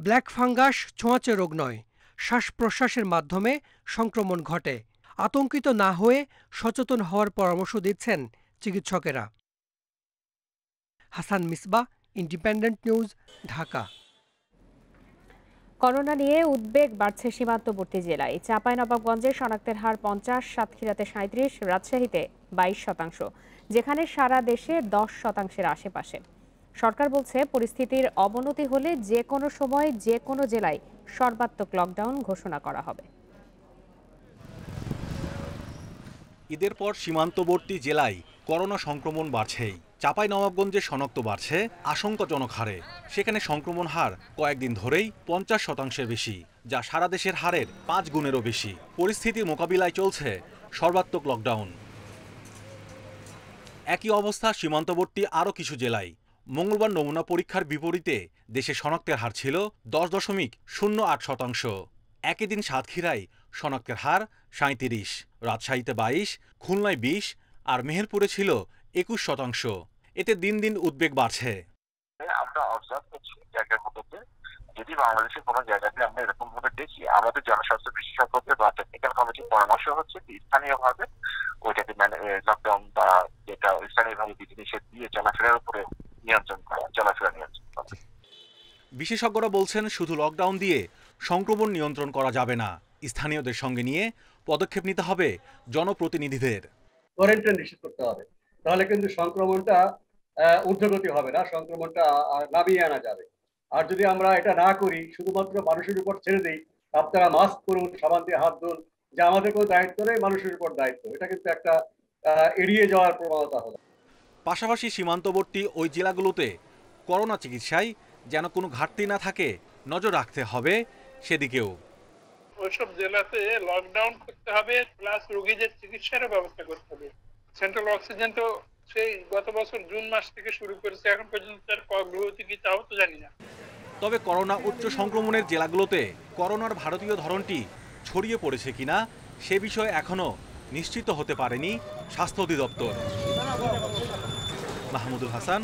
ব্ল্যাক ফাঙ্গাস ছোঁয়াচে রোগ নয়, শ্বাস প্রশ্বাসের মাধ্যমে সংক্রমণ ঘটে। আতঙ্কিত না হয়ে সচেতন হওয়ার পরামর্শ দিচ্ছেন চিকিৎসকেরা। Hasan Misba, independent news, Dhaka. Corona নিয়ে উদ্বেগ বাড়ছে সীমান্তবর্তী জেলায়। চাঁপাইনবাবগঞ্জে শনাক্তের হার পঞ্চাশ, সাতক্ষীরাতে সাঁইত্রিশ, রাজশাহীতে বাইশ শতাংশ, যেখানে সারা দেশে দশ শতাংশের আশেপাশে। সরকার বলছে পরিস্থিতির অবনতি হলে যে কোনো সময় যে কোনো জেলায় সর্বাত্মক লকডাউন ঘোষণা করা হবে। ঈদের পর সীমান্তবর্তী জেলায় করোনা সংক্রমণ বাড়ছেই। চাঁপাইনবাবগঞ্জে শনাক্ত বাড়ছে আশঙ্কাজনক হারে। সেখানে সংক্রমণ হার কয়েকদিন ধরেই পঞ্চাশ শতাংশের বেশি, যা সারা দেশের হারের পাঁচ গুণেরও বেশি। পরিস্থিতির মোকাবিলায় চলছে সর্বাত্মক লকডাউন। একই অবস্থা সীমান্তবর্তী আরও কিছু জেলায়। মঙ্গলবার নমুনা পরীক্ষার বিপরীতে দেশে শনাক্তের হার ছিল দশ দশমিক শূন্য আট শতাংশ। একই দিন সাতক্ষীরায় শনাক্তের হার সাঁইত্রিশ, রাজশাহীতে বাইশ, খুলনায় বিশ আর মেহেরপুরে ছিল একুশ শতাংশ। এতে দিন দিন উদ্বেগ বাড়ছে। আমরা অবজার্ভ করছি জায়গাগুলোতে, যদি বাংলাদেশের কোনো জায়গাতে আমরা এরকম ভাবে দেখি, আমাদের জনস্বাস্থ্য বিশেষজ্ঞদের বা টেকনিক্যাল কমিটির পরামর্শ হচ্ছে স্থানীয়ভাবে ওইটাকে লকডাউন বা যেটা স্থানীয়ভাবে বিধিনিষেধ দিয়ে চলাফেরার উপরে নিয়ন্ত্রণ করা, চলাফেরা নিয়ন্ত্রণ করা। বিশেষজ্ঞরা বলছেন শুধু লকডাউন দিয়ে সংক্রমণ নিয়ন্ত্রণ করা যাবে না, স্থানীয়দের সঙ্গে নিয়ে পদক্ষেপ নিতে হবে জনপ্রতিনিধিদের। কোয়ারেন্টাইন নিশ্চিত করতে হবে, তাহলে কিন্তু সংক্রমণটা ঊর্ধ্বগতি হবে না, সংক্রমণটা নামিয়ে আনা যাবে। আর যদি আমরা এটা না করি, শুধুমাত্র মানুষের উপর ছেড়ে দিই, আপনারা মাস্ক পরুন, সাবান দিয়ে হাত ধুন, যে আমাদের কোনো দায়িত্ব নেই, মানুষের উপর দায়িত্ব, এটা কিন্তু একটা এড়িয়ে যাওয়ার প্রবণতা হলো। পাশাপাশি সীমান্তবর্তী ওই জেলাগুলোতে করোনা চিকিৎসায় যেন কোনো ঘাটতি না থাকে নজর রাখতে হবে সেদিকেও। ওইসব জেলাতে লকডাউন করতে হবে, প্লাস রোগীদের চিকিৎসার ব্যবস্থা করতে হবে। সেন্ট্রাল অক্সিজেন তো সেই গত বছর জুন মাস থেকে শুরু করেছে, এখন পর্যন্ত তার অগ্রগতি কি তাও তো জানি না। তবে করোনা উচ্চ সংক্রমণের জেলাগুলোতে করোনার ভারতীয় ধরনটি ছড়িয়ে পড়েছে কিনা সে বিষয়ে এখনও নিশ্চিত হতে পারেনি স্বাস্থ্য অধিদপ্তর। Mahmudul Hasan,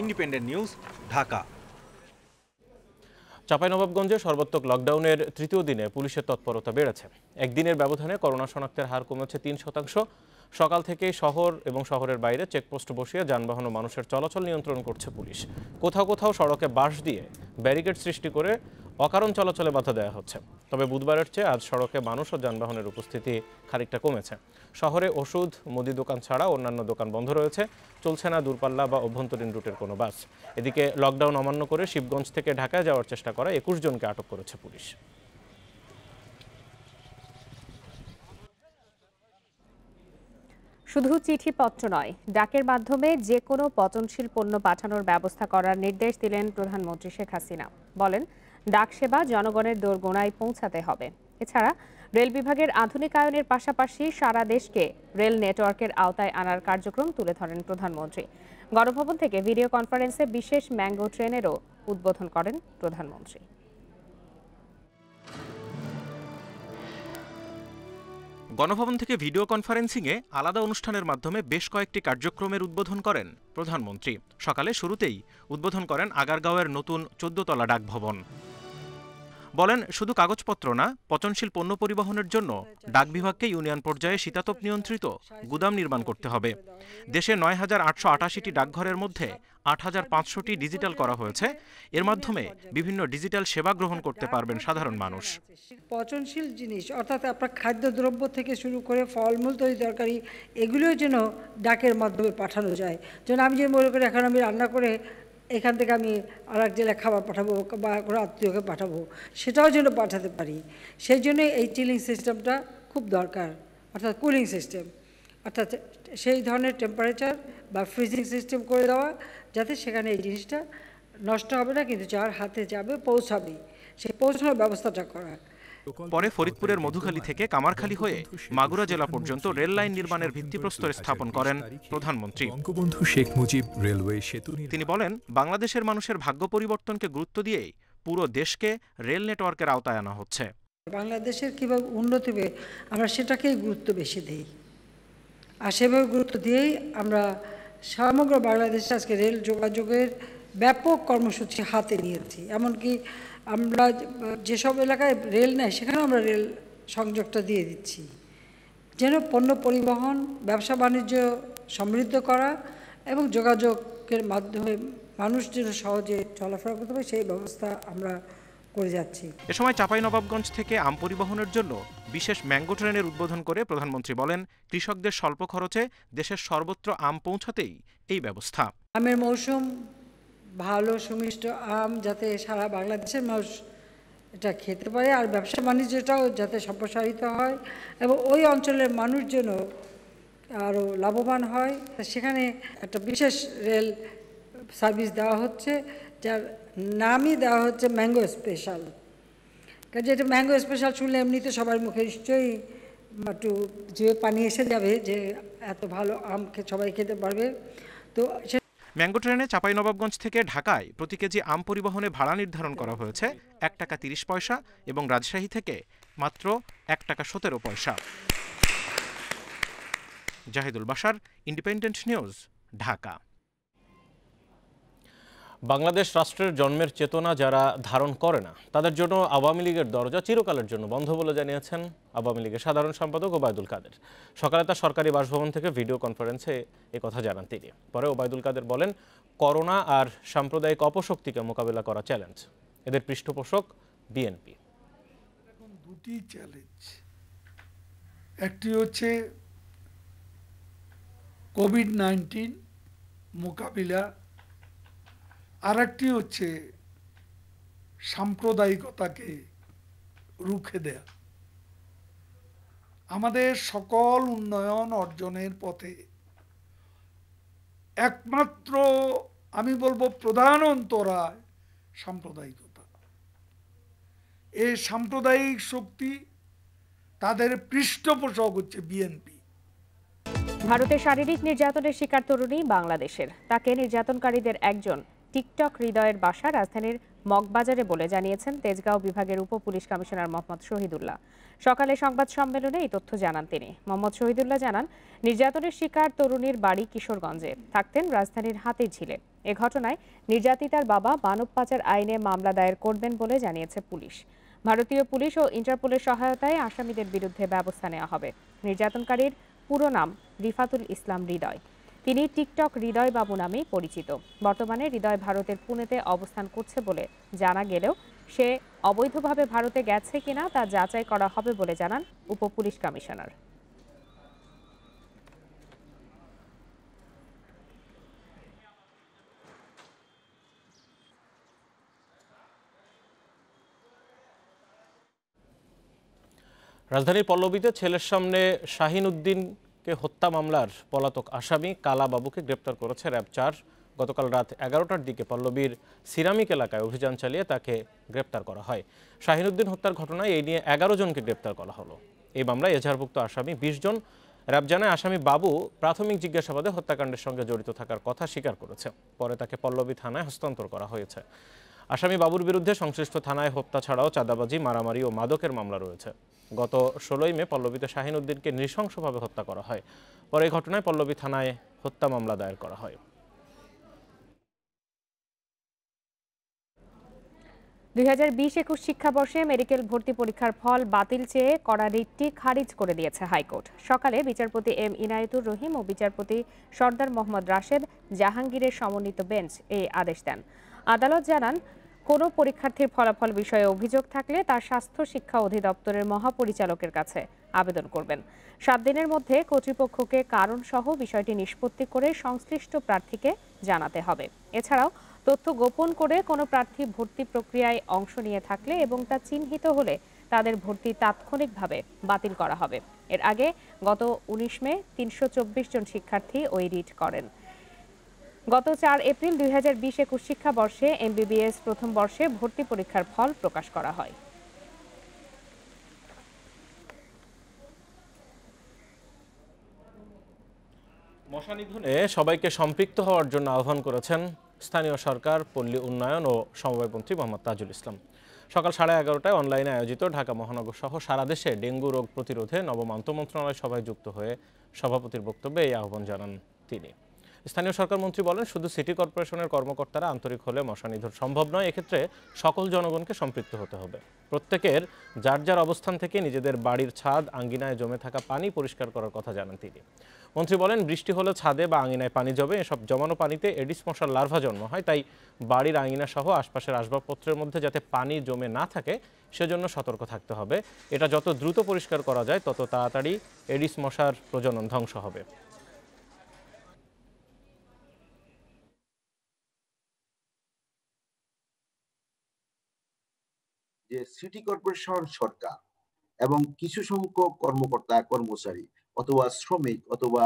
independent news, Dhaka. চাঁপাইনবাবগঞ্জে সর্বাত্মক লকডাউনের তৃতীয় দিনে পুলিশের তৎপরতা বেড়েছে। একদিনের ব্যবধানে করোনা শনাক্তের হার কমেছে তিন শতাংশ। সকাল থেকে শহর এবং শহরের বাইরে চেকপোস্ট বসিয়ে যানবাহন ও মানুষের চলাচল নিয়ন্ত্রণ করছে পুলিশ। কোথাও কোথাও সড়কে বাঁশ দিয়ে ব্যারিকেড সৃষ্টি করে অকারণ চলাচলে বাধা দেওয়া হচ্ছে। তবে বুধবারের চেয়ে আজ সড়কে মানুষ ও যানবাহনের উপস্থিতি খানিকটা কমেছে। শহরে ওষুধ, মুদি দোকান ছাড়া অন্যান্য দোকান বন্ধ রয়েছে, চলছে না দূরপাল্লা বা অভ্যন্তরীণ রুটের কোনো বাস। এদিকে লকডাউন অমান্য করে শিবগঞ্জ থেকে ঢাকায় যাওয়ার চেষ্টা করা একুশ জনকে আটক করেছে পুলিশ। শুধু চিঠিপত্র নয়, ডাকের মাধ্যমে যে কোনো পচনশীল পণ্য পাঠানোর ব্যবস্থা করার নির্দেশ দিলেন প্রধানমন্ত্রী শেখ হাসিনা। বলেন ডাক সেবা জনগণের দোরগোড়ায় পৌঁছাতে হবে। এছাড়া রেল বিভাগের আধুনিকায়নের পাশাপাশি সারা দেশকে রেল নেটওয়ার্কের আওতায় আনার কার্যক্রম তুলে ধরেন প্রধানমন্ত্রী। গণভবন থেকে ভিডিও কনফারেন্সে বিশেষ ম্যাঙ্গো ট্রেনেরও উদ্বোধন করেন প্রধানমন্ত্রী। গণভবন থেকে ভিডিও কনফারেন্সিংয়ে আলাদা অনুষ্ঠানের মাধ্যমে বেশ কয়েকটি কার্যক্রমের উদ্বোধন করেন প্রধানমন্ত্রী। সকালে শুরুতেই উদ্বোধন করেন আগারগাঁওয়ের নতুন চোদ্দতলা ডাকভবন। বলেন শুধু কাগজপত্র না, পচনশীল পণ্য পরিবহনের জন্য ডাক বিভাগকে ইউনিয়ন পর্যায়ে শীতাতপ নিয়ন্ত্রিত গুদাম নির্মাণ করতে হবে। দেশে নয় হাজার আটশো আটাশিটি ডাকঘরের মধ্যে আট হাজার পাঁচশোটি ডিজিটাল করা হয়েছে। এর মাধ্যমে বিভিন্ন ডিজিটাল সেবা গ্রহণ করতে পারবেন সাধারণ মানুষ। পচনশীল জিনিস অর্থাৎ আপনার খাদ্যদ্রব্য থেকে শুরু করে ফলমূল, তরি তরকারি, এগুলোও যেন ডাকের মাধ্যমে পাঠানো যায়। যেন আমি যে মনে করি এখন আমি রান্না করে এখান থেকে আমি আর এক জেলায় খাবার পাঠাবো বা কোনো আত্মীয়কে পাঠাবো, সেটাও যেন পাঠাতে পারি। সেই জন্য এই চিলিং সিস্টেমটা খুব দরকার, অর্থাৎ কুলিং সিস্টেম, অর্থাৎ সেই ধরনের টেম্পারেচার বা ফ্রিজিং সিস্টেম করে দেওয়া, যাতে সেখানে এই জিনিসটা নষ্ট হবে না, কিন্তু যার হাতে যাবে পৌঁছাবে, সেই পৌঁছানোর ব্যবস্থাটা করা। পরে ফরিদপুরের মধুখালী থেকে কামারখালী হয়ে মাগুরা জেলা পর্যন্ত রেল লাইন নির্মাণের ভিত্তিপ্রস্তর স্থাপন করেন প্রধানমন্ত্রী। বঙ্গবন্ধু শেখ মুজিব রেলওয়ে সেতু। তিনি বলেন বাংলাদেশের মানুষের ভাগ্য পরিবর্তনকে গুরুত্ব দিয়েই পুরো দেশকে রেল নেটওয়ার্কের আওতায় আনা হচ্ছে। বাংলাদেশের কিভাবে উন্নতি হবে আমরা সেটাকেই গুরুত্ব বেশি দিই, আর সেভাবে গুরুত্ব দিয়েই আমরা समग्र बांग्लादेश आज के रेल जोगाजोगेर ব্যাপক কর্মসূচি হাতে নিয়েছি। এমনকি আমরা যেসব এলাকায় রেল নেই সেখানেও আমরা রেল সংযোগটা দিয়ে দিচ্ছি, যেন পণ্য পরিবহন, ব্যবসা বাণিজ্য সমৃদ্ধ করা এবং যোগাযোগের মাধ্যমে মানুষ যেন সহজে চলাফেরা করতে পারে সেই ব্যবস্থা আমরা করে যাচ্ছি। এ সময় চাঁপাইনবাবগঞ্জ থেকে আম পরিবহনের জন্য বিশেষ ম্যাঙ্গো ট্রেনের উদ্বোধন করে প্রধানমন্ত্রী বলেন, কৃষকদের স্বল্প খরচে দেশের সর্বত্র আম পৌঁছাতেই এই ব্যবস্থা। আমের মৌসুম, ভালো সুমিষ্ট আম যাতে সারা বাংলাদেশের মানুষ এটা খেতে পারে, আর ব্যবসা বাণিজ্যটাও যাতে সম্প্রসারিত হয় এবং ওই অঞ্চলের মানুষ যেন আরও লাভবান হয়, সেখানে একটা বিশেষ রেল সার্ভিস দেওয়া হচ্ছে, যার নামই দেওয়া হচ্ছে ম্যাঙ্গো স্পেশাল। কাজে এটা ম্যাঙ্গো স্পেশাল শুনলে এমনিতে সবার মুখে নিশ্চয়ই একটু জিভে পানি এসে যাবে যে এত ভালো আম সবাই খেতে পারবে। তো ম্যাঙ্গো ট্রেনে চাঁপাইনবাবগঞ্জ থেকে ঢাকায় প্রতি কেজি আম পরিবহনে ভাড়া নির্ধারণ করা হয়েছে এক টাকা তিরিশ পয়সা এবং রাজশাহী থেকে মাত্র এক টাকা সতেরো পয়সা। Zahidul Bashar, independent news, Dhaka. বাংলাদেশ রাষ্ট্রের জন্মের চেতনা যারা ধারণ করে না তাদের জন্য আওয়ামী লীগের দরজা চিরকালের জন্য বন্ধ বলে জানিয়েছেন আওয়ামী লীগের সাধারণ সম্পাদক ওবায়দুল কাদের। সকালে তার সরকারি বাসভবন থেকে ভিডিও কনফারেন্সে একথা জানান তিনি। পরে ওবায়দুল কাদের বলেন, করোনা আর সাম্প্রদায়িক অপশক্তিকে মোকাবেলা করা চ্যালেঞ্জ, এদের পৃষ্ঠপোষক বিএনপি। দুটি চ্যালেঞ্জ, একটি হচ্ছে কোভিড নাইন্টিন মোকাবিলা, আর একটি হচ্ছে সাম্প্রদায়িকতাকে রুখে দেয়া। আমাদের সকল উন্নয়ন অর্জনের পথে একমাত্র আমি বলবো প্রধান অন্তরায় সাম্প্রদায়িকতা। এই সাম্প্রদায়িক শক্তি, তাদের পৃষ্ঠপোষক হচ্ছে বিএনপি। ভারতে শারীরিক নির্যাতনের শিকার তরুণী বাংলাদেশের, তাকে নির্যাতনকারীদের একজন টিকটক হৃদয়ের বাসা রাজধানীর মগবাজারে বলে জানিয়েছেন তেজগাঁও বিভাগের উপ পুলিশ কমিশনার মোহাম্মদ শহীদুল্লাহ। সকালে সংবাদ সম্মেলনে এই তথ্য জানান তিনি। মোহাম্মদ শহীদুল্লাহ জানান, নির্যাতনের শিকার তরুণীর বাড়ি কিশোরগঞ্জে, থাকতেন রাজধানীর হাতিঝিলে। এ ঘটনায় নির্যাতিতার বাবা মানব পাচার আইনে মামলা দায়ের করবেন বলে জানিয়েছে পুলিশ। ভারতীয় পুলিশ ও ইন্টারপোলের সহায়তায় আসামিদের বিরুদ্ধে ব্যবস্থা নেওয়া হবে। নির্যাতনকারীর পুরো নাম রিফাতুল ইসলাম হৃদয়। তিনি টিকটক হৃদয় বাবু নামে পরিচিত। বর্তমানে হৃদয় ভারতের পুনেতে অবস্থান করছে বলে জানা গেলেও সে অবৈধভাবে ভারতে গেছে কিনা তা যাচাই করা হবে বলে জানান উপ পুলিশ কমিশনার। রাজধানীর পল্লবীতে ছেলের সামনে শাহিন উদ্দিন কে হত্যা মামলার পলাতক আসামি কালা বাবুকে গ্রেপ্তার করেছে র্যাব চার। গতকাল রাত এগারোটার দিকে পল্লবীর সিরামিক এলাকায় অভিযান চালিয়ে তাকে গ্রেপ্তার করা হয়। শাহিনুদ্দিন হত্যার ঘটনায় এই নিয়ে এগারো জনকে গ্রেপ্তার করা হলো। এই মামলায় এজাহারভুক্ত আসামি বিশ জন। র্যাব জানায়, আসামি বাবু প্রাথমিক জিজ্ঞাসাবাদে হত্যাকাণ্ডের সঙ্গে জড়িত থাকার কথা স্বীকার করেছে। পরে তাকে পল্লবী থানায় হস্তান্তর করা হয়েছে। আসামি বাবুর বিরুদ্ধে সংশ্লিষ্ট থানায় হত্যা ছাড়াও চাঁদাবাজি, মারামারি ও মাদকের মামলা রয়েছে। গত ষোলোই মে পল্লবীতে শাহিন উদ্দিনকে নৃশংসভাবে হত্যা করা হয়। পরে এই ঘটনায় পল্লবী থানায় হত্যা মামলা দায়ের করা হয়। দুই হাজার বিশ একুশ শিক্ষাবর্ষে মেডিকেল ভর্তি পরীক্ষার ফল বাতিল চেয়ে করা রিটটি খারিজ করে দিয়েছে হাইকোর্ট। সকালে বিচারপতি এম ইনায়েতুর রহিম ও বিচারপতি সরদার মোহাম্মদ রাশেদ জাহাঙ্গীরের সমন্বিত বেঞ্চ এই আদেশ দেন। আদালত জানান, কোনো পরীক্ষার্থীর ফলাফল বিষয়ে অভিযোগ থাকলে তার স্বাস্থ্য শিক্ষা অধিদপ্তরের মহাপরিচালকের কাছে আবেদন করবেন। সাত দিনের মধ্যে কর্তৃপক্ষকে কারণসহ বিষয়টি নিষ্পত্তি করে সংশ্লিষ্ট প্রার্থীকে জানাতে হবে। এছাড়াও তথ্য গোপন করে কোনো প্রার্থী ভর্তি প্রক্রিয়ায় অংশ নিয়ে থাকলে এবং তা চিহ্নিত হলে তাদের ভর্তি তাৎক্ষণিকভাবে বাতিল করা হবে। এর আগে গত উনিশ মে তিনশো চব্বিশ জন শিক্ষার্থী ওই রিট করেন। গত চার এপ্রিল দুই হাজার বিশ একুশ শিক্ষাবর্ষে এমবিবিএস প্রথম বর্ষে ভর্তি পরীক্ষার ফল প্রকাশ করা হয়। মশা নিধনে সবাইকে সম্পৃক্ত হওয়ার জন্য আহ্বান করেছেন স্থানীয় সরকার, পল্লী উন্নয়ন ও সমবায়মন্ত্রী মোহাম্মদ তাজুল ইসলাম। সকাল সাড়ে এগারোটায় অনলাইনে আয়োজিত ঢাকা মহানগর সহ সারা দেশে ডেঙ্গু রোগ প্রতিরোধে নবম আন্তমন্ত্রণালয় সভায় যুক্ত হয়ে সভাপতির বক্তব্যে এই আহ্বান জানান তিনি। स्थानीय सरकार मंत्री बोलें शुधु सिटी करपोरेशनेर कर्मकर्तारा आंतरिक होले मशा निधन सम्भव नय। एक्षेत्रे सकल जनगणके सम्पृक्त होते होबे। प्रत्येकेर जार जार अवस्थान थेके निजेदेर बाड़ीर छाद आंगिनाय जमे थाका पानी परिष्कार करार कथा जानान तिनि। मंत्री बोलें बृष्टि होले छादे बा आंगिनाय पानी जमे, एसब जमानो पानीते एडिस मशार लार्भा जन्म हय, ताई बाड़ीर आंगिना सह आशपाशेर आसबाबपत्रेर मध्ये जाते पानी जमे ना थाके सेजोन्नो सतर्क थाकते होबे। एटा जत द्रुत परिष्कार करा जाय तत ताड़ाताड़ी एडिस मशार प्रजनन ध्वंस होबे। যে সিটি কর্পোরেশন সরকার এবং কিছু সংখ্যক কর্মকর্তা কর্মচারী অথবা শ্রমিক অথবা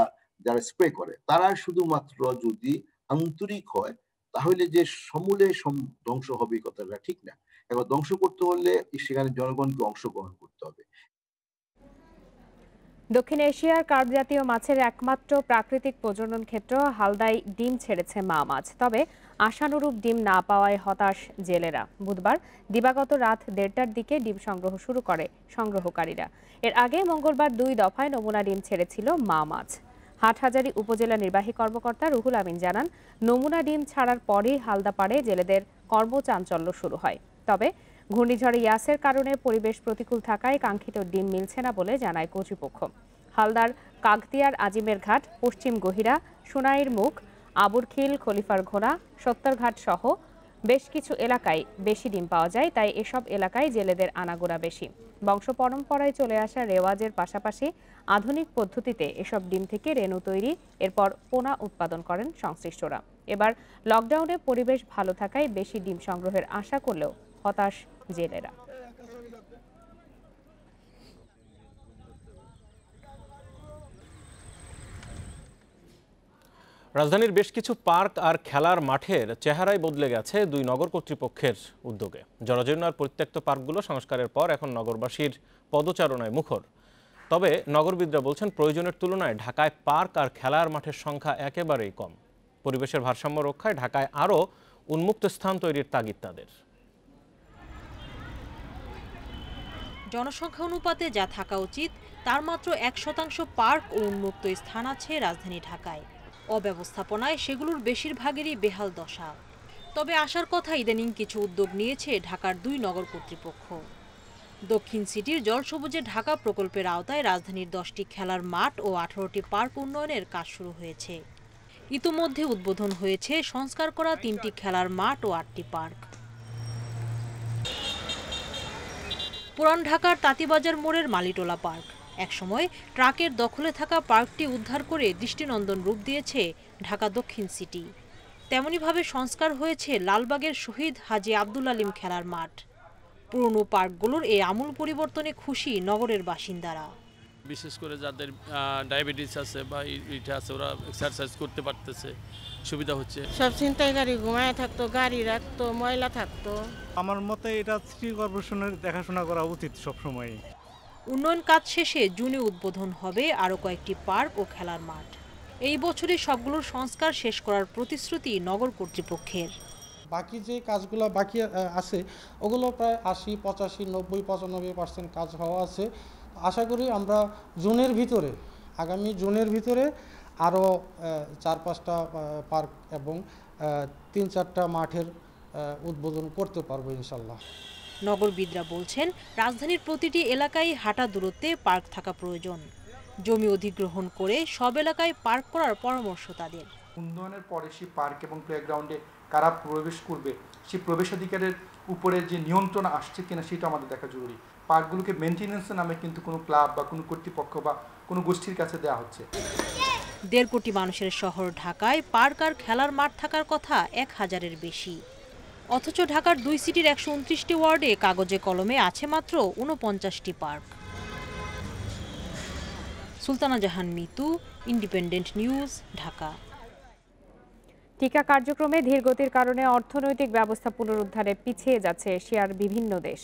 যারা স্প্রে করে তারা শুধুমাত্র যদি আন্তরিক হয় তাহলে যে সমূলে ধ্বংস হবে কথাটা ঠিক না। এবং ধ্বংস করতে হলে সেখানে জনগণকে অংশগ্রহণ করতে হবে। দক্ষিণ এশিয়ার কার্প জাতীয় মাছের একমাত্র প্রাকৃতিক প্রজনন ক্ষেত্র হালদায় ডিম ছেড়েছে মা মাছ। তবে আশানুরূপ ডিম না পাওয়ায় হতাশ জেলেরা। বুধবার দিবাগত রাত দেড়টার দিকে ডিম সংগ্রহ শুরু করে সংগ্রহকারীরা। এর আগে মঙ্গলবার দুই দফায় নমুনা ডিম ছেড়েছিল মা মাছ। হাটহাজারী উপজেলা নির্বাহী কর্মকর্তা রুহুল আমিন জানান, নমুনা ডিম ছাড়ার পরই হালদা পাড়ে জেলেদের কর্মচাঞ্চল্য শুরু হয়। তবে ঘূর্ণিঝড়ে ইয়াসের কারণে পরিবেশ প্রতিকূল থাকায় কাঙ্ক্ষিত ডিম মিলছে না বলে জানায় কর্তৃপক্ষ। হালদার কাকদিয়ার আজিমের ঘাট, পশ্চিম গহিরা, সোনাইর মুখ, আবুরখিল, খলিফার ঘোড়া, সত্তরঘাট সহ বেশ কিছু এলাকায় বেশি ডিম পাওয়া যায়। তাই এসব এলাকায় জেলেদের আনাগোনা বেশি। বংশ পরম্পরায় চলে আসা রেওয়াজের পাশাপাশি আধুনিক পদ্ধতিতে এসব ডিম থেকে রেণু তৈরি, এরপর পোনা উৎপাদন করেন সংশ্লিষ্টরা। এবার লকডাউনে পরিবেশ ভালো থাকায় বেশি ডিম সংগ্রহের আশা করলেও হতাশ জেলেরা। রাজধানীর বেশ কিছু পার্ক আর খেলার মাঠের চেহারাই বদলে গেছে দুই নগর কর্তৃপক্ষের উদ্যোগে। জরাজীর্ণ আর পরিত্যক্ত পার্কগুলো সংস্কারের পর এখন নগরবাসীর পদচারণায় মুখর। তবে নগরবিদরা বলছেন, প্রয়োজনের তুলনায় ঢাকায় পার্ক আর খেলার মাঠের সংখ্যা একেবারেই কম। পরিবেশের ভারসাম্য রক্ষায় ঢাকায় আরও উন্মুক্ত স্থান তৈরির তাগিদ তাদের। জনসংখ্যা অনুপাতে যা থাকা উচিত তার মাত্র এক শতাংশ পার্ক ও উন্মুক্ত স্থান আছে রাজধানী ঢাকায়। অব্যবস্থাপনায় সেগুলোর বেশিরভাগেরই বেহাল দশা। তবে আসার কথা ইদানিং কিছু উদ্যোগ নিয়েছে ঢাকার দুই নগর কর্তৃপক্ষ। দক্ষিণ সিটির জলসবুজে ঢাকা প্রকল্পের আওতায় রাজধানীর দশটি খেলার মাঠ ও আঠারোটি পার্ক উন্নয়নের কাজ শুরু হয়েছে। ইতোমধ্যে উদ্বোধন হয়েছে সংস্কার করা তিনটি খেলার মাঠ ও আটটি পার্ক। পুরান ঢাকার তাঁতীবাজার মোড়ের মালিটোলা পার্ক, একসময় ট্রাকের দখলে থাকা পার্কটি উদ্ধার করে দৃষ্টিনন্দন রূপ দিয়েছে ঢাকা দক্ষিণ সিটি। তেমনিভাবে সংস্কার হয়েছে লালবাগের শহীদ হাজি আব্দুল আলিম খেলার মাঠ। পুরনো পার্কগুলোর এই আমূল পরিবর্তনে খুশি নগরের বাসিন্দারা। বিশেষ করে যাদের ডায়াবেটিস আছে বা এটা আছে, ওরা এক্সারসাইজ করতে পারতেছে, সুবিধা হচ্ছে। সব ছিনতাইকারী ঘুমায় থাকতো, গাড়ি রাখতো, ময়লা থাকতো। আমার মতে এটা সিটি কর্পোরেশনের দেখাশোনা করা উচিত সবসময়। উন্নয়ন কাজ শেষে জুনে উদ্বোধন হবে আরও কয়েকটি পার্ক ও খেলার মাঠ। এই বছরে সবগুলোর সংস্কার শেষ করার প্রতিশ্রুতি নগর কর্তৃপক্ষের। বাকি যে কাজগুলো বাকি আছে ওগুলো প্রায় আশি পঁচাশি নব্বই পঁচানব্বই পার্সেন্ট কাজ হওয়া আছে। আশা করি আমরা জুনের ভিতরে, আগামী জুনের ভিতরে আরও চার পাঁচটা পার্ক এবং তিন চারটা মাঠের উদ্বোধন করতে পারবো ইনশাল্লাহ। নগরবিদরা বলছেন, রাজধানীর প্রতিটি এলাকায় হাঁটা দূরত্বে পার্ক থাকা প্রয়োজন। জমি অধিগ্রহণ করে সব এলাকায় পার্ক করার পরামর্শ তাদের। উন্নয়নের পরে সেই পার্ক এবং প্লেগ্রাউন্ডে কারা প্রবেশ করবে, সেই প্রবেশাধিকারের উপরে যে নিয়ন্ত্রণ আসছে কিনা সেটা আমাদের দেখা জরুরি। পার্কগুলোকে মেনটেন্যান্স নামে কিন্তু কোনো ক্লাব বা কোনো কর্তৃপক্ষ বা কোনো গোষ্ঠীর কাছে দেওয়া হচ্ছে। দেড় কোটি মানুষের শহর ঢাকায় পার্ক আর খেলার মাঠ থাকার কথা এক হাজারের বেশি। অথচ ঢাকার দুই সিটির একশো উনত্রিশটি ওয়ার্ডে কাগজে কলমে আছে মাত্র উনপঞ্চাশটি park. Sultana Jahan Mitu, independent news, Dhaka. টিকা কার্যক্রমে ধীরগতির কারণে অর্থনৈতিক ব্যবস্থা পুনরুদ্ধারে পিছিয়ে যাচ্ছে এশিয়ার বিভিন্ন দেশ।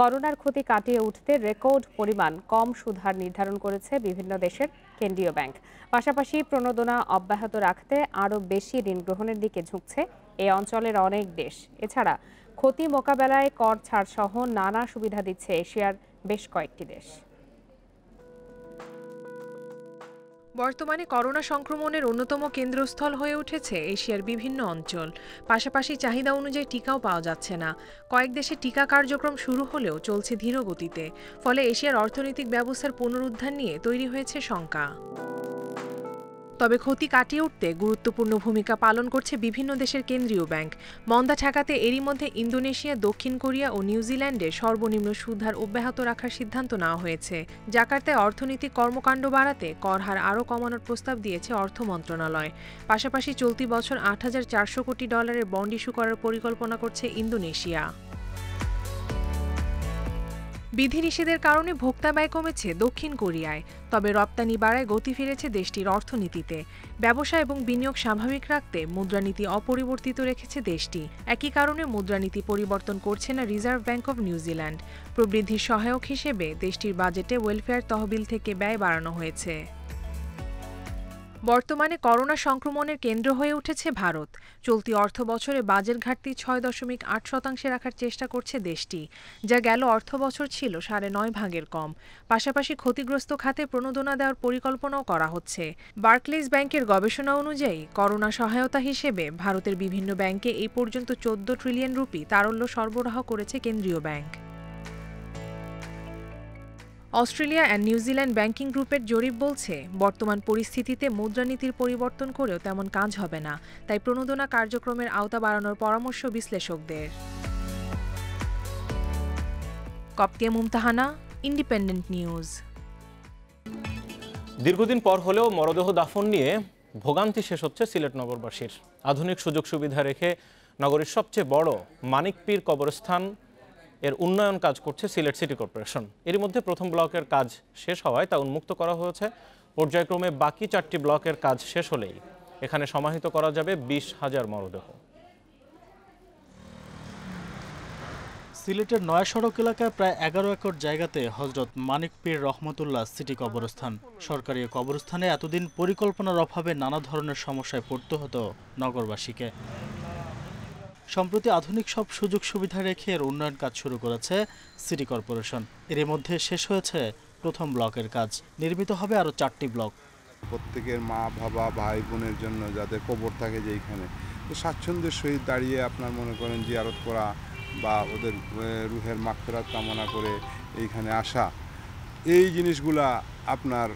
করোনার ক্ষতি কাটিয়ে উঠতে রেকর্ড পরিমাণ কম সুদহার নির্ধারণ করেছে বিভিন্ন দেশের কেন্দ্রীয় ব্যাংক। পাশাপাশি প্রণোদনা অব্যাহত রাখতে আরও বেশি ঋণ গ্রহণের দিকে ঝুঁকছে এ অঞ্চলের অনেক দেশ। এছাড়া ক্ষতি মোকাবেলায় কর ছাড়সহ নানা সুবিধা দিচ্ছে এশিয়ার বেশ কয়েকটি দেশ। बर्तमाने करोना संक्रमणेर अन्यतम केंद्रस्थल हये उठेছে एशियार विभिन्न अंचल। पाशापाशी चाहिदा अनुयायी टीकाओ पाওয়া যাচ্ছে না। कयेक देशे टीका कार्यक्रम शुरू हलेও चलছে धीर गतिते, फले एशियार अर्थनैतिक व्यवस्थार पुनरुद्धार निये तैरी हয়েছে शंका। तबे क्षति काटिয়ে उठते गुरुत्वपूर्ण भूमिका पालन करছে विभिन्न देशेর केंद्रीय बैंक। मंदा ঠেকাতে এরই মধ্যে इंदोनेशिया, दक्षिण कोरिया और নিউজিল্যান্ডে সর্বনিম্ন সুদহার অব্যাহত রাখার সিদ্ধান্ত নেওয়া হয়েছে। জাকার্তায় অর্থনৈতিক কর্মকাণ্ড বাড়াতে করহার আরও কমানোর প্রস্তাব দিয়েছে অর্থ মন্ত্রণালয়। পাশাপাশি চলতি বছর আট হাজার চারশো কোটি ডলারের বন্ড ইস্যু করার পরিকল্পনা করছে ইন্দোনেশিয়া। বিধিনিষেধের কারণে ভোক্তা ব্যয় কমেছে দক্ষিণ কোরিয়ায়, তবে রপ্তানি বাড়ায় গতি ফিরেছে দেশটির অর্থনীতিতে। ব্যবসা এবং বিনিয়োগ স্বাভাবিক রাখতে মুদ্রানীতি অপরিবর্তিত রেখেছে দেশটি। একই কারণে মুদ্রানীতি পরিবর্তন করছে না রিজার্ভ ব্যাংক অব নিউজিল্যান্ড। প্রবৃদ্ধির সহায়ক হিসেবে দেশটির বাজেটে ওয়েলফেয়ার তহবিল থেকে ব্যয় বাড়ানো হয়েছে। বর্তমানে করোনা সংক্রমণের কেন্দ্র হয়ে উঠেছে ভারত। চলতি অর্থ বছরে বাজেট ঘাটতি ছয় দশমিক আট শতাংশে রাখার চেষ্টা করছে দেশটি, যা গেল অর্থ বছর ছিল সাড়ে নয় ভাগের কম। পাশাপাশি ক্ষতিগ্রস্ত খাতে প্রণোদনা দেওয়ার পরিকল্পনাও করা হচ্ছে। বার্কলেজ ব্যাংকের গবেষণা অনুযায়ী করোনা সহায়তা হিসেবে ভারতের বিভিন্ন ব্যাংকে এই পর্যন্ত চোদ্দ ট্রিলিয়ন রুপি তারল্য সরবরাহ করেছে কেন্দ্রীয় bank. Australia and New Zealand banking গ্রুপের জরিপ বলছে, বর্তমান পরিস্থিতিতে মুদ্রানীতির পরিবর্তন করেও তেমন কাজ হবে না, তাই প্রণোদনা কার্যক্রমের আওতা বাড়ানোর পরামর্শ বিশ্লেষকদের। কপকে মুমতাহানা, ইন্ডিপেন্ডেন্ট নিউজ। দীর্ঘদিন পর হলেও মরদেহ দাফন নিয়ে ভোগান্তি শেষ হচ্ছে সিলেট নগরবাসীর। আধুনিক সুযোগ সুবিধা রেখে নগরীর সবচেয়ে বড় মানিক পীর কবরস্থান এর উন্নয়ন কাজ করছে সিলেট সিটি কর্পোরেশন। এর মধ্যে প্রথম ব্লকের কাজ শেষ হওয়ায় তা উন্মুক্ত করা হয়েছে। পর্যায়ক্রমে বাকি চারটি ব্লকের কাজ শেষ হলেই এখানে সমাহিত করা যাবে বিশ হাজার মরদেহ। সিলেটের নয়া সড়ক এলাকায় প্রায় এগারো একর জায়গাতে হজরত মানিক পীর রহমতুল্লাহ সিটি কবরস্থান। সরকারি কবরস্থানে এতদিন পরিকল্পনার অভাবে নানা ধরনের সমস্যায় পড়তে হতো নগরবাসীকে। সম্প্রতি আধুনিক সব সুযোগ সুবিধা রেখে এর উন্নয়ন কাজ শুরু করেছে সিটি কর্পোরেশন। এর মধ্যে শেষ হয়েছে প্রথম ব্লকের কাজ। নির্মিত হবে আরও চারটি ব্লক। প্রত্যেকের মা বাবা ভাই বোনের জন্য যাদের কবর থাকে যেইখানে, তো স্বাচ্ছন্দ্যের সহিত দাঁড়িয়ে আপনার মনে করেন জিয়ারত করা বা ওদের রুহের মাগফিরাত কামনা করে এইখানে আসা, এই জিনিসগুলা আপনার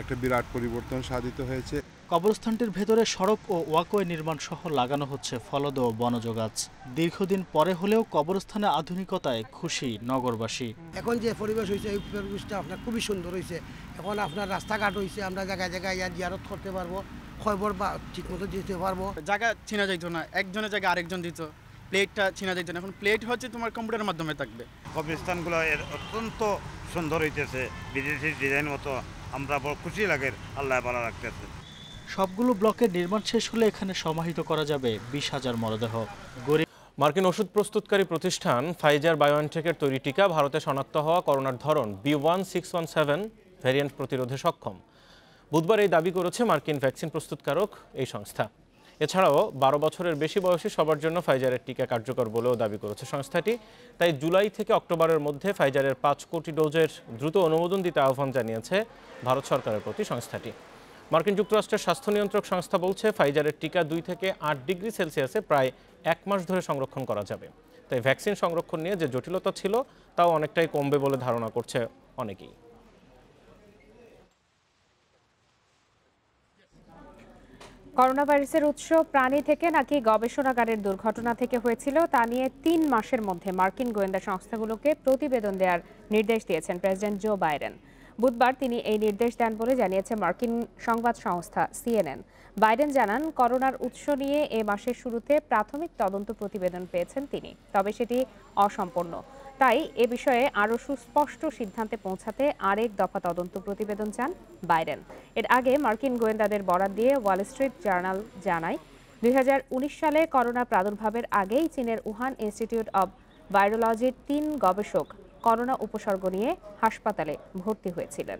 একটা বিরাট পরিবর্তন সাধিত হয়েছে। কবরস্থানটির ভেতরে সড়ক ও ওয়াকওয়ে নির্মাণ সহ লাগানো হচ্ছে ফলদ ও বনজ গাছ। দীর্ঘদিন পরে হলেও কবরস্থানে আধুনিকতায় খুশি নগরবাসী। এখন যে পরিবেশ হয়েছে এই পরিবেশটা আপনার খুবই সুন্দর হয়েছে। এখন আপনার রাস্তাঘাট হয়েছে, আমরা জায়গায় জায়গায় জিয়ারত করতে পারবো, খবর বা ঠিকমতো দিতে পারবো। জায়গা চিনা যাইতো না, একজনের জায়গায় আরেকজন দিত, প্লেটটা চিনা যাইতো না। এখন প্লেট হচ্ছে তোমার কম্পিউটারের মাধ্যমে থাকবে। কবরস্থানগুলো অত্যন্ত সুন্দর হইতেছে, বিদেশি ডিজাইন মতো, আমরা বড় খুশি লাগে, আল্লাহ ভালো রাখতেছে। সবগুলো ব্লকের নির্মাণ শেষ হলে এখানে সমাহিত করা যাবে বিশ হাজার মরদেহ। মার্কিন ওষুধ প্রস্তুতকারী প্রতিষ্ঠান ফাইজার বায়োএনটেকের তৈরি টিকা ভারতে শনাক্ত হওয়া করোনার ধরন B one six one seven variant প্রতিরোধে সক্ষম। বুধবার এই দাবি করেছে মার্কিন ভ্যাকসিন প্রস্তুতকারক এই সংস্থা। এছাড়াও বারো বছরের বেশি বয়সী সবার জন্য ফাইজারের টিকা কার্যকর বলেও দাবি করেছে সংস্থাটি। তাই জুলাই থেকে অক্টোবরের মধ্যে ফাইজারের পাঁচ কোটি ডোজের দ্রুত অনুমোদন দিতে আহ্বান জানিয়েছে ভারত সরকারের প্রতি সংস্থাটি। মার্কিন যুক্তরাষ্ট্রের স্বাস্থ্য নিয়ন্ত্রক সংস্থা বলছে, ফাইজারের টিকা দুই থেকে আট ডিগ্রি সেলসিয়াসে প্রায় এক মাস ধরে সংরক্ষণ করা যাবে। তাই ভ্যাকসিন সংরক্ষণ নিয়ে যে জটিলতা ছিল তাও অনেকটাই কমবে বলে ধারণা করছে অনেকেই। করোনা ভাইরাসের উৎস প্রাণী থেকে নাকি গবেষণাগারের দুর্ঘটনা থেকে হয়েছিল, তা নিয়ে তিন মাসের মধ্যে মার্কিন গোয়েন্দা সংস্থাগুলোকে প্রতিবেদন দেওয়ার নির্দেশ দিয়েছেন প্রেসিডেন্ট জো বাইডেন। বুধবার তিনি এই নির্দেশ দেন বলে জানিয়েছে মার্কিন সংবাদ সংস্থা সিএনএন। বাইডেন জানান, করোনার উৎস নিয়ে এ মাসের শুরুতে প্রাথমিক তদন্ত প্রতিবেদন পেয়েছেন তিনি, তবে সেটি অসম্পূর্ণ। তাই এ বিষয়ে আরও সুস্পষ্ট সিদ্ধান্তে পৌঁছাতে আরেক দফা তদন্ত প্রতিবেদন চান বাইডেন। এর আগে মার্কিন গোয়েন্দাদের বরাত দিয়ে ওয়াল স্ট্রিট জার্নাল জানায়, দুই হাজার উনিশ সালে করোনা প্রাদুর্ভাবের আগেই চীনের উহান ইনস্টিটিউট অব ভাইরোলজির তিন গবেষক করোনা উপসর্গ নিয়ে হাসপাতালে ভর্তি হয়েছিলেন।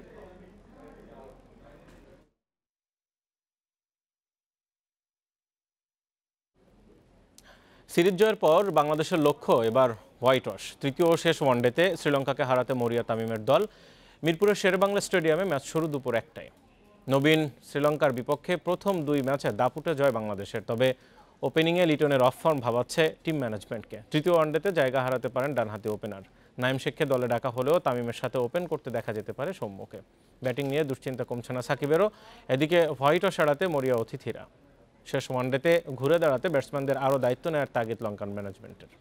সিরিজ জয়ের পর বাংলাদেশের লক্ষ্য এবার হোয়াইট ওয়াশ। তৃতীয় ও শেষ ওয়ানডেতে শ্রীলঙ্কাকে হারাতে মরিয়া তামিমের দল। মিরপুরের শেরেবাংলা স্টেডিয়ামে ম্যাচ শুরু দুপুর একটায়। नवीन श्रीलंकार विपक्षे प्रथम दुई मैचे दापुटे जय बांग्लादेशेर तबे ओपेनिंगे लिटनेर अफ फर्म भावाচ্ছে टीम मैनेजमेंटके। तृतीय वनडेते জায়গা হারাতে পারেন ডানহাতি ওপেনার নাঈম শেখকে দলে ডাকা হলেও তামিমের সাথে ওপেন করতে দেখা যেতে পারে সৌম্যকে। ব্যাটিং নিয়ে দুশ্চিন্তা কমছে না সাকিবেরও, এদিকে হোয়াইটও সাড়াতে মরিয়া অতিথিরা। শেষ ওয়ানডেতে ঘুরে দাঁড়াতে ব্যাটসম্যানদের আরও দায়িত্ব নেওয়ার তাগিদ লঙ্কান ম্যানেজমেন্টের।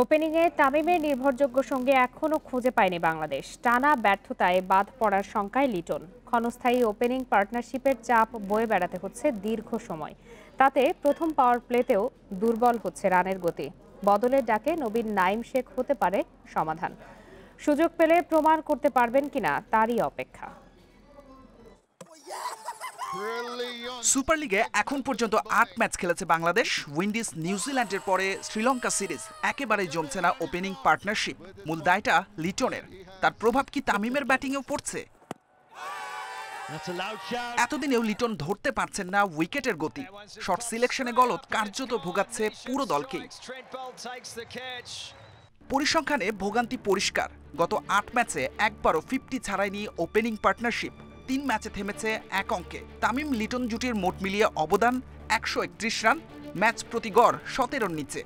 ओपेनिंगे तामिमेर निर्भरयोग्य संगे एखोनो खुंजे पायनि बांग्लादेश। टाना व्यर्थताय बाद पड़ार शंकाय लिटन। क्षणस्थायी ओपेनिंग पार्टनारशिपेर चाप बये बेड़ाते हच्छे दीर्घ समय, ताते प्रथम पावर प्लेतेओ दुर्बल हच्छे रानेर गति। बदलेर डाके नवीन नाइम शेख होते पारे समाधान। सुयोग पेले प्रमाण करते पारबेन किना तारई अपेक्षा। सुपर लीगे एखन पर्यन्त आठ मैच खेलेছে বাংলাদেশ। উইন্ডিজ নিউজিল্যান্ডের পরে শ্রীলঙ্কা সিরিজ একেবারে জমছে না ওপেনিং পার্টনারশিপ। মূল দায়টা লিটনের, তার প্রভাব কি তামিমের ব্যাটিংয়েও পড়ছে? এতদিনেও লিটন ধরতে পারছেন না উইকেটের গতি। শর্ট সিলেকশনে গলত কার্যত ভোগাচ্ছে পুরো দলকেই। পরিসংখ্যানে ভোগান্তি পরিষ্কার, গত আট ম্যাচে একবারও ফিফটি ছাড়ায়নি ওপেনিং পার্টনারশিপ। तीन मैचे थेमेছে এক অঙ্কে। তামিম লিটন জুটির মোট মিলিয়ে অবদান একশো একত্রিশ রান, ম্যাচ প্রতি গড় সতেরোর নিচে।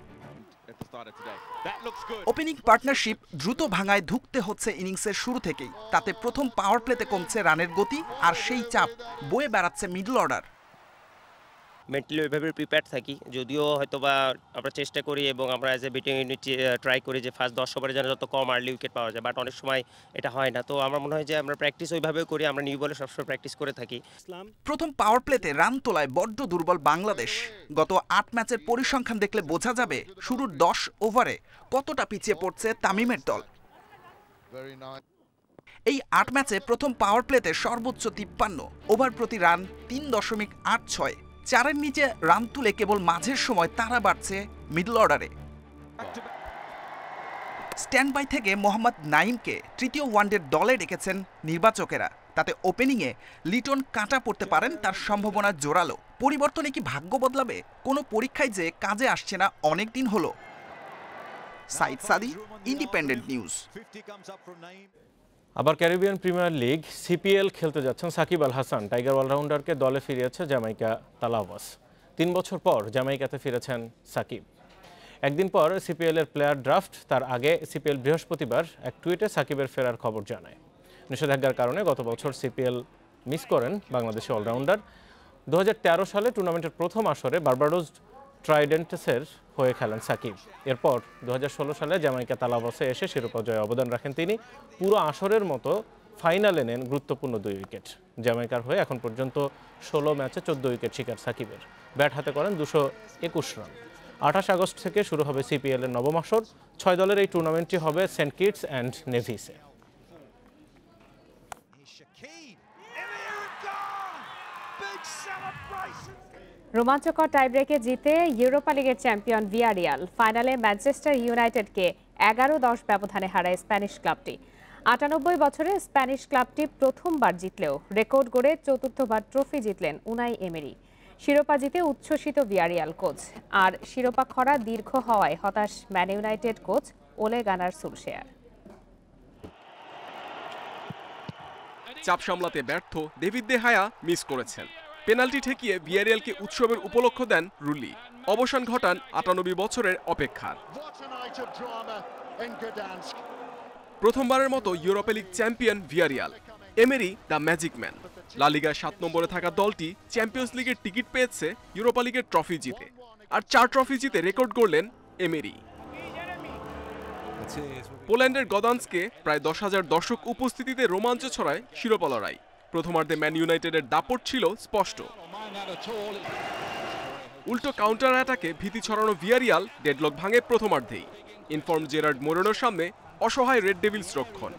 ওপেনিং পার্টনারশিপ দ্রুত ভাঙায় ধুঁকতে হচ্ছে ইনিংসের শুরু থেকেই, তাতে প্রথম পাওয়ার প্লেতে কমছে রানের গতি আর সেই চাপ বয়ে বেড়াচ্ছে মিডল অর্ডার। মেন্টালি ওইভাবে প্রিপেয়ার থাকি, যদিও হয়তো বা আমরা চেষ্টা করি এবং আমরা as a batting unit try করি যে ফার্স্ট দশ ওভারে যেন যত কম আর্লি উইকেট পাওয়া যায়, বাট অনেক সময় এটা হয় না। তো আমার মনে হয় যে আমরা প্র্যাকটিস ওইভাবেই করি, আমরা নিউ বলে সবসময় প্র্যাকটিস করে থাকি। প্রথম পাওয়ার প্লেতে রান তোলায় বড্ড দুর্বল বাংলাদেশ। গত আট ম্যাচের পরিসংখ্যান দেখলে বোঝা যাবে শুরুর দশ ওভারে কতটা পিছিয়ে পড়ছে তামিমের দল। এই আট ম্যাচে প্রথম পাওয়ার প্লেতে সর্বোচ্চ তিপ্পান্ন, ওভার প্রতি রান তিন দশমিক আট ছয়। চারের নিচে রান তুলে কেবল মাঝের সময় তারা বাড়ছে মিডল অর্ডারে। স্ট্যান্ডবাই থেকে মোহাম্মদ নাইমকে তৃতীয় ওয়ানডের দলে রেখেছেন নির্বাচকেরা, তাতে ওপেনিংয়ে লিটন কাঁটা পড়তে পারেন, তার সম্ভাবনা জোরালো। পরিবর্তনে কি ভাগ্য বদলাবে? কোনো পরীক্ষায় যে কাজে আসছে না অনেক দিন হলো। Saeed Sadi, independent news. আবার ক্যারিবিয়ান প্রিমিয়ার লীগ সিপিএল খেলতে যাচ্ছেন সাকিব আল হাসান। টাইগার অলরাউন্ডারকে দলে ফিরিয়েছে জামাইকা তালাওয়াস। তিন বছর পর জামাইকাতে ফিরেছেন সাকিব। একদিন পর সিপিএলের প্লেয়ার ড্রাফট, তার আগে সিপিএল বৃহস্পতিবার এক টুইটে সাকিবের ফেরার খবর জানায়। নিষেধাজ্ঞার কারণে গত বছর সিপিএল মিস করেন বাংলাদেশি অলরাউন্ডার। দু হাজার তেরো সালে টুর্নামেন্টের প্রথম আসরে বার্বাডোজ ট্রাইডেন্টসের হয়ে খেলেন সাকিব। এরপর দু হাজার ষোলো সালে জামাইকা তালাওয়াসে এসে শিরোপা জয়ে অবদান রাখেন তিনি। পুরো আসরের মতো ফাইনালে নেন গুরুত্বপূর্ণ দুই উইকেট। জামাইকার হয়ে এখন পর্যন্ত ষোলো ম্যাচে চোদ্দ উইকেট শিকার সাকিবের। ব্যাট হাতে করেন দুশো একুশ রান। আঠাশ আগস্ট থেকে শুরু হবে সিপিএলের নবম আসর। ছয় দলের এই টুর্নামেন্টটি হবে সেন্ট কিটস অ্যান্ড নেভিসে। रोमांचकर टाइब्रेके जीते यूरोपा लीगर चैम्पियन वियारियाल फाइनले मैनचेस्टर यूनाइटेड के एगारो दस व्यवधाने हाराय स्पैनिश क्लाबटी। আটানব্বই বছরে स्पैनिश क्लाबटी प्रथमबार जितलेও रेकर्ड गड़े चतुर्थबार ट्रफी जितलें उनाई एमेरी। शिरोपा जीते उच्छ्वसित वियारियाल कोच और शिरोपा खड़ा दीर्घ हवाय हताश मैन यूनाइटेड कोच ओले गानार सुरशेयार। চাপ সামলাতে ব্যর্থ ডেভিড দে হায়া মিস করেছেন। পেনাল্টি ঠেকিয়ে ভিয়ারিয়ালকে উৎসবের উপলক্ষ দেন রুলি। অবসান ঘটান আটানব্বই বছরের অপেক্ষার। প্রথমবারের মতো Europa League champion Villarreal, Emery the magic man. লা লিগায় সাত নম্বরে থাকা দলটি চ্যাম্পিয়ন্স লিগের টিকিট পেয়েছে ইউরোপা লীগের ট্রফি জিতে, আর চার ট্রফি জিতে রেকর্ড গড়লেন এমেরি। পোল্যান্ডের গদান্সকে প্রায় দশ হাজার দর্শক উপস্থিতিতে রোমাঞ্চ ছড়ায় শিরোপা লড়াই। প্রথমার্ধে ম্যান ইউনাইটেডের দাপট ছিল স্পষ্ট। উল্টো কাউন্টার অ্যাটাকে ভীতি ছড়ানো ভিয়ারিয়াল ডেডলক ভাঙে প্রথমার্ধেই। ইনফর্ম জেরার্ড মোরেনোর সামনে অসহায় রেড ডেভিলস রক্ষণ।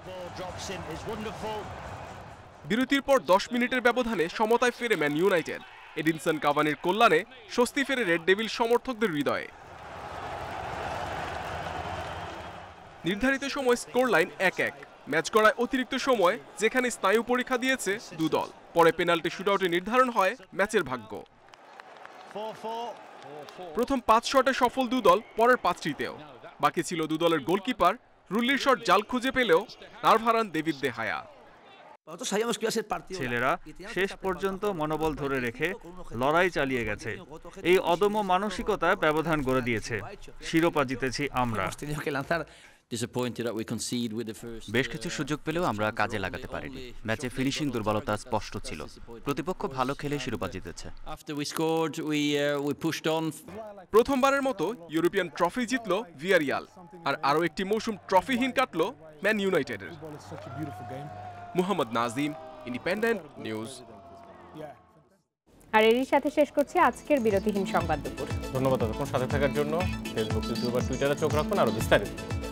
বিরতির পর দশ মিনিটের ব্যবধানে সমতায় ফেরে ম্যান ইউনাইটেড। এডিনসন কাভানির কল্যাণে স্বস্তি ফেরে রেড ডেভিল সমর্থকদের হৃদয়ে। নির্ধারিত সময় স্কোর লাইন এক এক। ম্যাচ গড়ায় অতিরিক্ত সময়, যেখানে স্নায়ু পরীক্ষা দিয়েছে দু দল। পরে পেনাল্টি শুটআউটে নির্ধারণ হয় ম্যাচের ভাগ্য। প্রথম পাঁচ শটে সফল দু দল, পরের পাঁচটিতেও। বাকি ছিল দু দলের গোলকিপার রুলির শট জাল খুঁজে পেলেও নার্ভ হারান ডেভিড দে হায়া। ছেলেরা শেষ পর্যন্ত মনোবল ধরে রেখে লড়াই চালিয়ে গেছে। এই অদম্য মানসিকতা ব্যবধান গড়ে দিয়েছে। শিরোপা জিতেছি আমরা। বেশ কিছু সুযোগ পেলেও আমরা কাজে লাগাতে পারিনি। ম্যাচে ফিনিশিং দুর্বলতা স্পষ্ট ছিল। প্রতিপক্ষ ভালো খেলে শিরোপা জিতেছে। প্রথমবারের মতো ইউরোপিয়ান ট্রফি জিতল ভিয়ারিয়াল, আর আরও একটি মৌসুম ট্রফিহীন কাটল ম্যান ইউনাইটেডের। Mohammad Nazim, independent news. আর এরই সাথে শেষ করছি আজকের বিরতিহীন সংবাদ দুপুর। ধন্যবাদ আপনাদের সাথে থাকার জন্য। ফেসবুক, ইউটিউব আর টুইটারে চোখ রাখুন আরো বিস্তারিত।